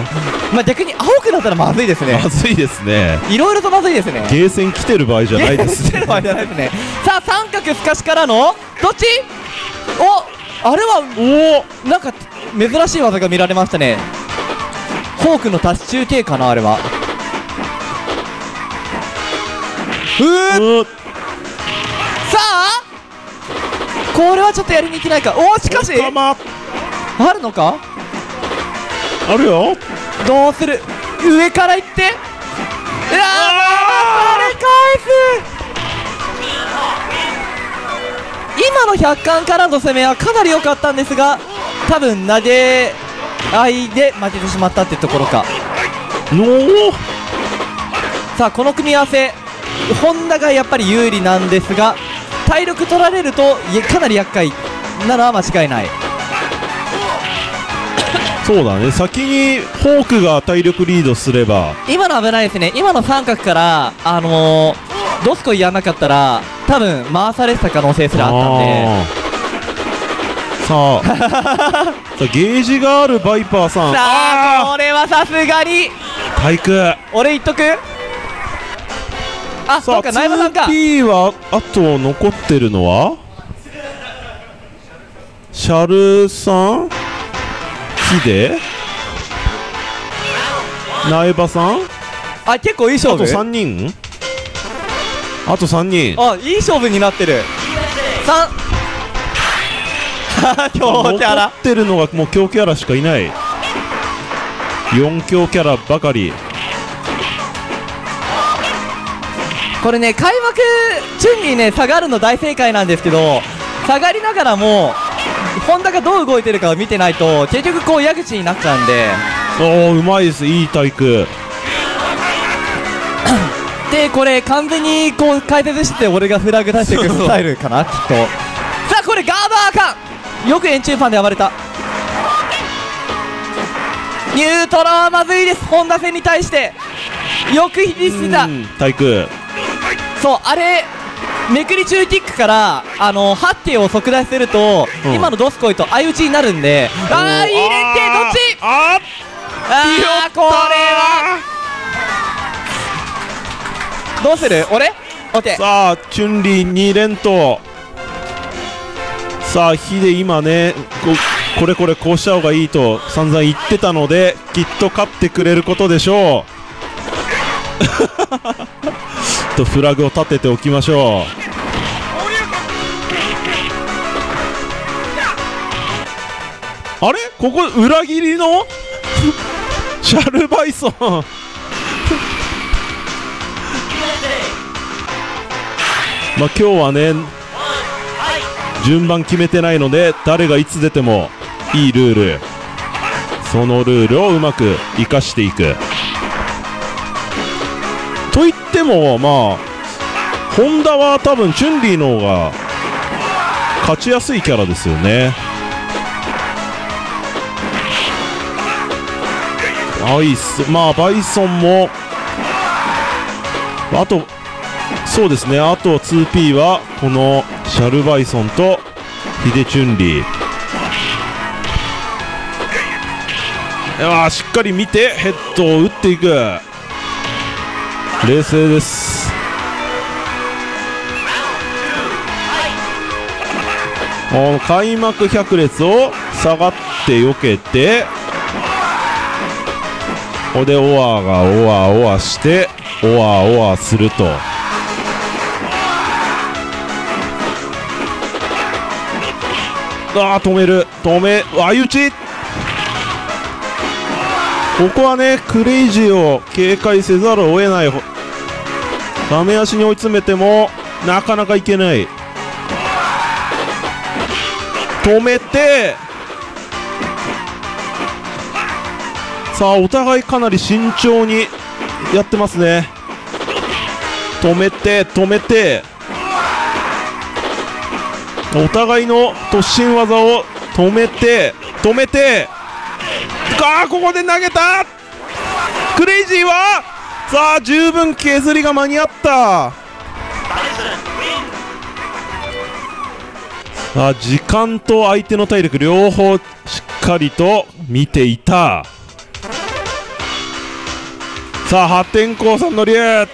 まあ、逆に青くなったらまずいですね。まずいですね、いろいろとまずいですね。ゲーセン来てる場合じゃないですね。さあ、三角すかしからのどっち、おあれはおなんか珍しい技が見られましたね。フォークの達中系かな、あれは。うーさあこれはちょっとやりにいけないか。おー、しかしあるのか、あるよ。どうする、上からいって、うわー、それ返す。今の百貫からの攻めはかなり良かったんですが、多分投げ合いで負けてしまったっていうところか。さあ、この組み合わせ本田がやっぱり有利なんですが、体力取られるとかなり厄介なのは間違いない。そうだね、先にフォークが体力リードすれば。今の危ないですね、今の三角からあのー、ドスコイやらなかったら多分回されてた可能性すらあったんで。さあさあ、ゲージがあるバイパーさん、さあこれはさすがに体育、俺言っとく。あ、そうか、ナイマさんか。 ツーピー はあと残ってるのはシャルさん、ヒデ、苗場さん、あ、結構いい勝負。あとさんにん、あとさんにん、あ、いい勝負になってる。さん 強キャラ残ってるのがもう強キャラしかいない。よん強キャラばかり。これね、開幕順にね下がるの大正解なんですけど、下がりながらも本田がどう動いてるかを見てないと結局こう矢口になっちゃうんで。おー、うまいです、いい体育で、これ完全にこう解説して俺がフラグ出していくスタイルかなきっと。さあ、これガーバーか、よく円柱パンで暴れた。ニュートラはまずいです、本田戦に対してよく必死してた。体育、そう、あれめくり中キックからあのハッティを即出すると、うん、今のドスコイと相打ちになるんで、ああ、いい連携、どっち、ああ、これはどうする、俺オッケー。さあ、チュンリーに連投。さあ、ヒデ今ね、こ, これこれこうした方がいいと散々言ってたので、きっと勝ってくれることでしょうとフラグを立てておきましょう。あれ、ここ裏切りのシャルバイソンまあ今日はね、順番決めてないので誰がいつ出てもいいルール、そのルールをうまく生かしていくと言っても、まあ本田は多分チュンリーの方が勝ちやすいキャラですよね。アイス、まあバイソンも、あとそうですね、あと ツーピー はこのシャルバイソンとヒデチュンリー。あ、しっかり見てヘッドを打っていく、冷静です。開幕百列を下がって避けて、ここでオアがオアオアしてオアオアすると。ああ、止める、止め、相打ち。ここはね、クレイジーを警戒せざるを得ない。ダメ足に追い詰めてもなかなかいけない。止めて、さあお互いかなり慎重にやってますね。止めて止めて、お互いの突進技を止めて止めて、ああここで投げた。クレイジーはさあ十分削りが間に合った。さあ時間と相手の体力両方しっかりと見ていた。さあ破天荒さんの竜、あ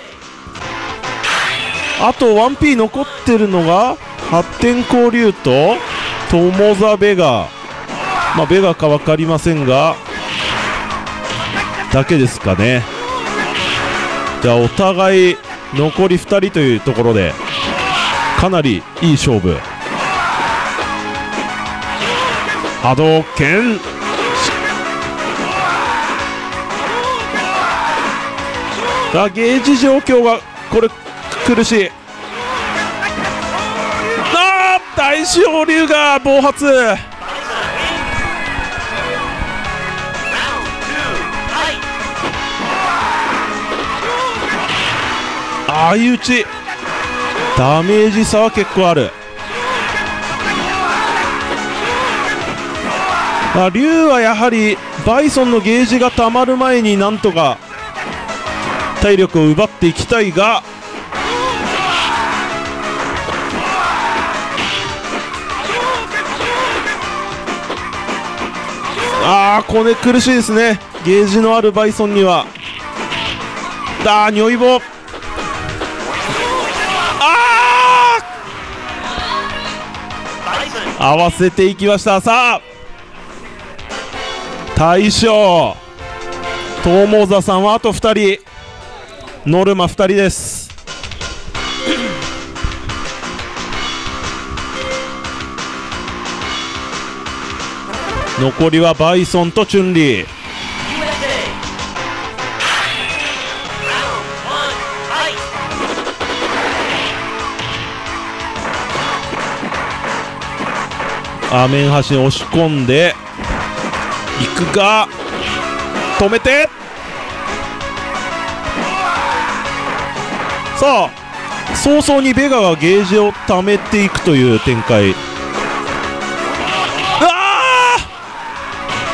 と ワンピー 残ってるのが発展交流と友座ベガ、まあベガか分かりませんがだけですかね。じゃあお互い残りふたりというところでかなりいい勝負。波動拳、さあゲージ状況がこれ苦しい。大昇龍が暴発。相打ちダメージ差は結構ある。龍はやはりバイソンのゲージがたまる前になんとか体力を奪っていきたいが、ああこれ苦しいですね。ゲージのあるバイソンにはだーにょいぼ、あー合わせていきました。さあ大将友座さんはあとふたり、ノルマふたりです。残りはバイソンとチュンリー。アーメン端に押し込んでいくが止めて、さあ早々にベガがゲージを貯めていくという展開。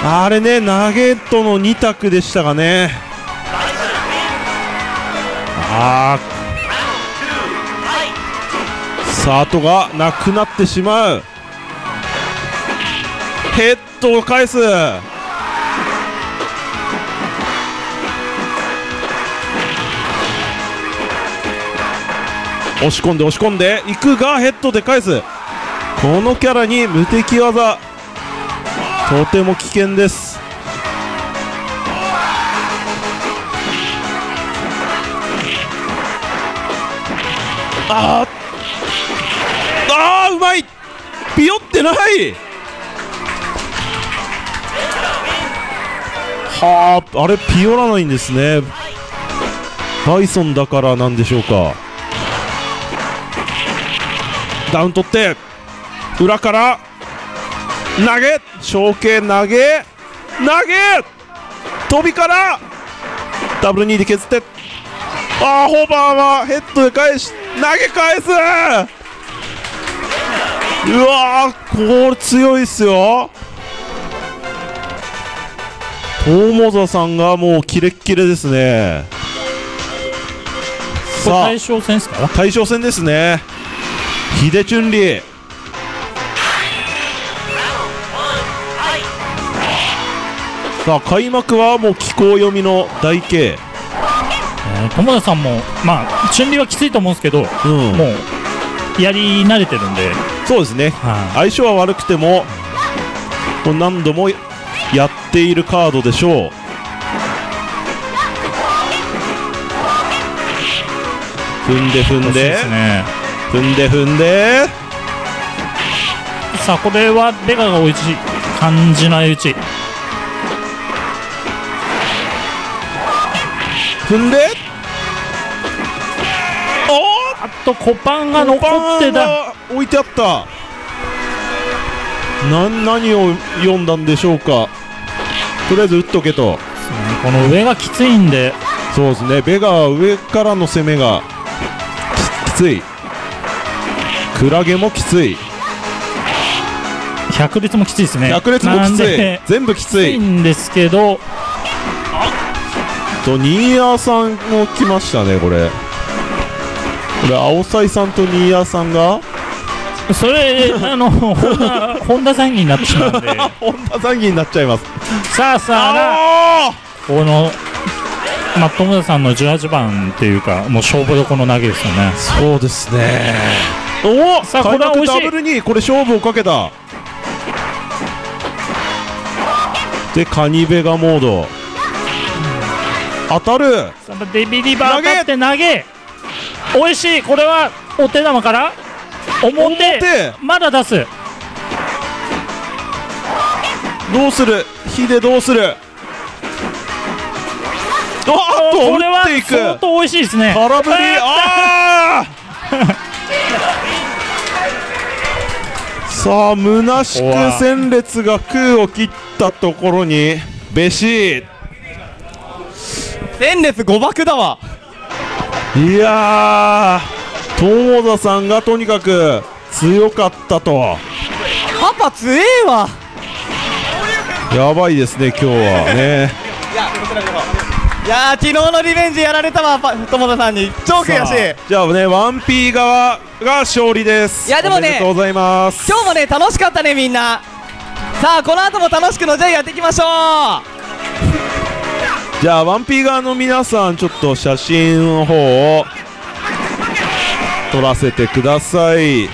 あれね、投げとのに択でしたがね。あーさあ後がなくなってしまう。ヘッドを返す。押し込んで押し込んでいくがヘッドで返す。このキャラに無敵技とても危険です。あーあーうまい、ピヨってない。はあ、あれピヨらないんですね。バイソンだからなんでしょうか。ダウン取って裏から投げ、小径投げ投げ、飛びからダブルにで削って、ああホバーはヘッドで返し投げ返す。うわーこれ強いっすよ。友座さんがもうキレッキレですね。さあ大将戦ですか。大将戦ですね。ヒデチュンリー、さあ開幕はもう気候読みの台形。友田さんもまあチュンリーはきついと思うんですけど、うん、もうやり慣れてるんで、そうですね、はい、相性は悪くても何度もやっているカードでしょう。踏んで踏んで踏んで踏んで、さあこれはベガが追い打ち感じない打ち、踏んで、おーあと小パンが残ってた、置いてあった。な何を読んだんでしょうか。とりあえず打っとけと、ね、この上がきついんで、そうですね、ベガは上からの攻めがつい、クラゲもきつい、百列もきついですね。百列もきつい、全部きついんですけど、と新谷さんも来ましたね。これこれ青菜さんと新谷さんがそれあの本田参議になっちゃうんで本田参議になっちゃいます。さあさあこのまあ、友田さんのじゅうはちばんっていうかもう勝負どころの投げですよね。そうですね。おお、さあこれは美味しい。ダブルにこれ勝負をかけた。でカニベガモード当たる。デビリバー当たって投げ。美味しい。これはお手玉から表まだ出す。どうするヒデ、どうする。これは相当美味しいですね。空振り、あさあ虚しく戦列が空を切ったところにべし戦列誤爆だわ。いやー友田さんがとにかく強かったと。パパ強えわ。やばいですね今日はねいやー昨日のリベンジやられたわ友田さんに。超悔しい。じゃあね ワンピー 側が勝利です。いやでもねおめでとうございます。今日もね楽しかったねみんな。さあこの後も楽しくのじゃやっていきましょうじゃあ ワンピー 側の皆さんちょっと写真の方を撮らせてください。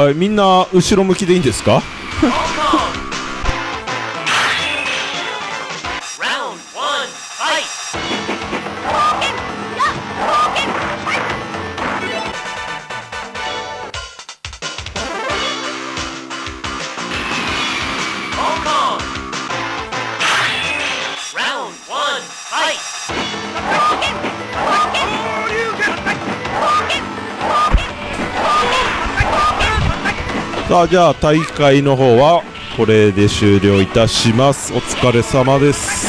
はい、みんな後ろ向きでいいんですかさあじゃあ大会の方はこれで終了いたします。お疲れ様です。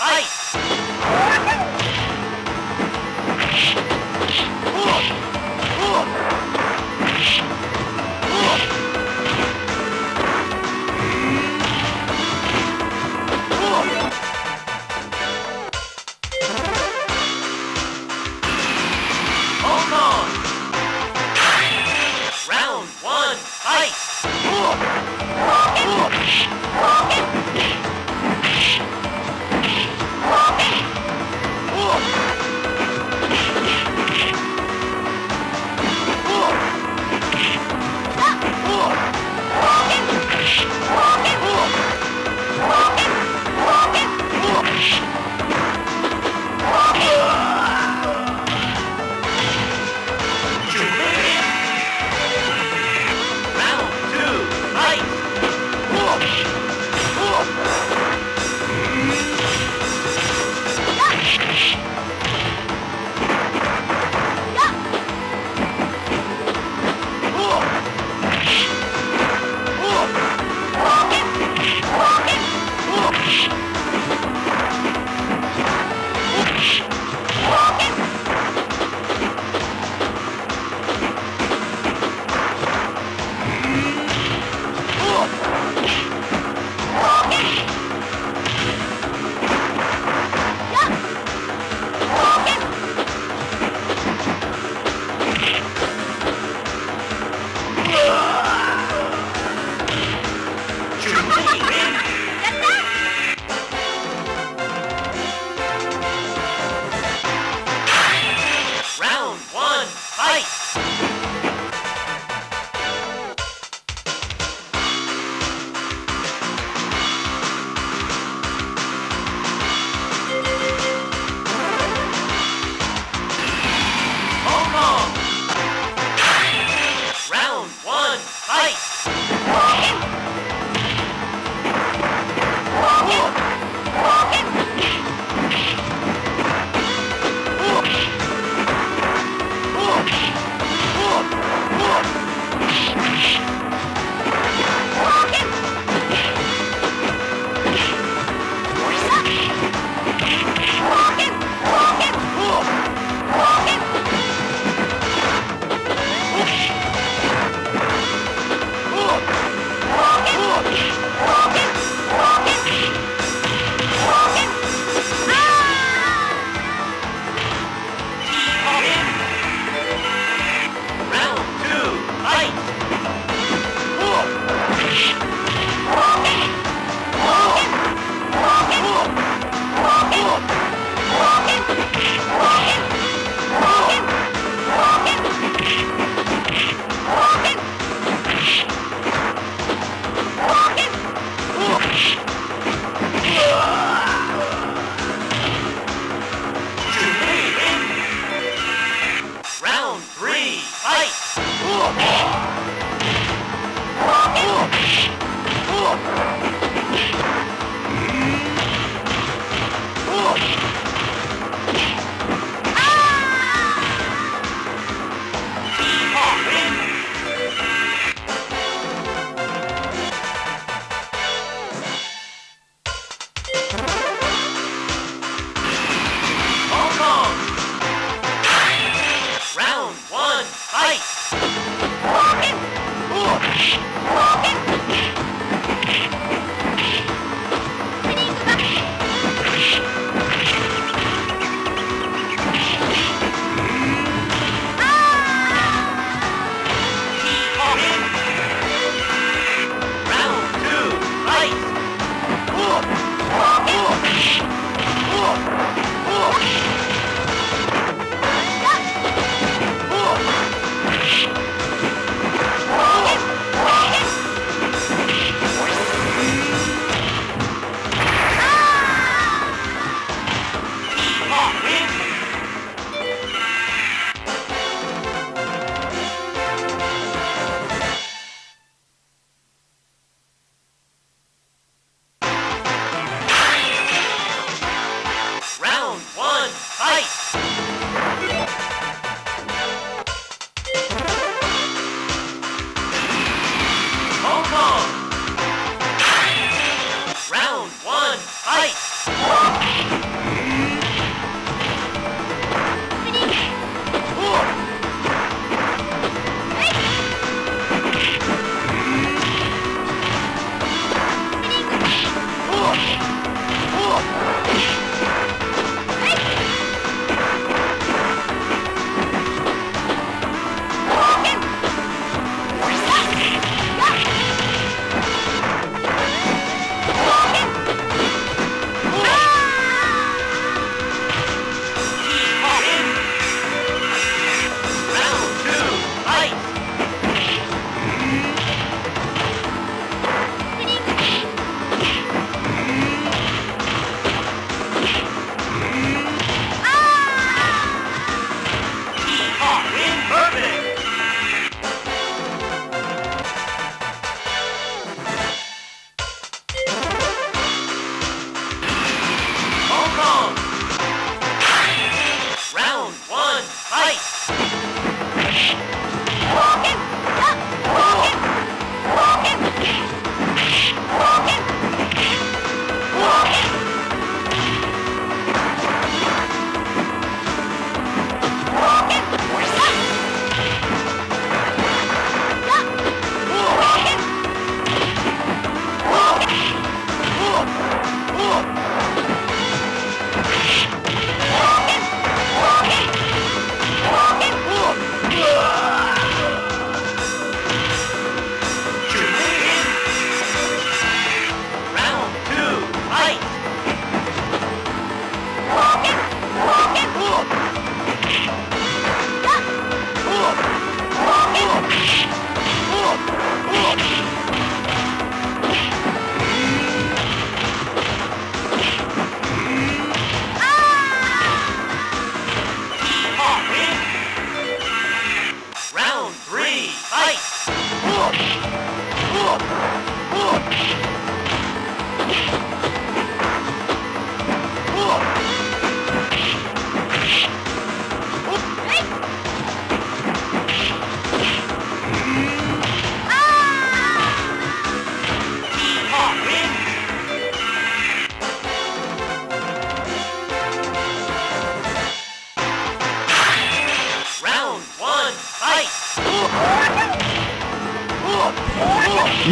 はい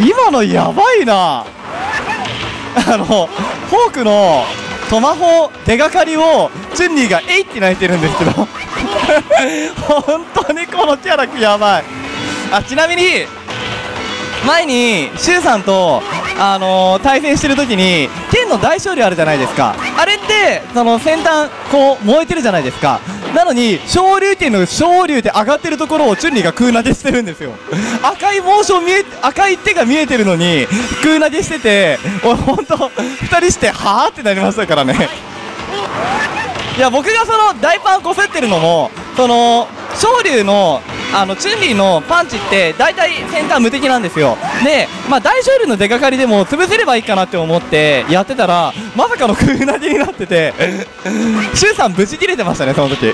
今のやばいな。あのホークのトマホ手がかりをチュンニーがえいって泣いてるんですけど本当にこのキャラクやばい。あ、ちなみに前にシュウさんと、あのー、対戦してるときに剣の大勝利あるじゃないですか。あれってその先端こう燃えてるじゃないですか。なのに昇竜拳の昇竜って上がってるところをチュンリーが空投げしてるんですよ。赤いモーション見え赤い手が見えてるのに空投げしてて、俺本当ふたりしてはーってなりましたからね。いや、僕がその大パンこすってるのもその昇竜のあのチュンリーのパンチって大体センター無敵なんですよ。で、まあ、大勝利の出かかりでも潰せればいいかなって思ってやってたらまさかの空投げになっててシュウさん無事切れてましたねその時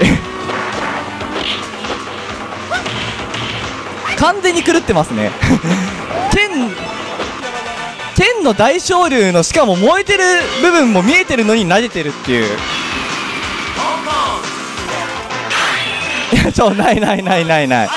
完全に狂ってますね剣、剣の大昇竜のしかも燃えてる部分も見えてるのに投げてるっていう。いや、ちょ、ないないないないない。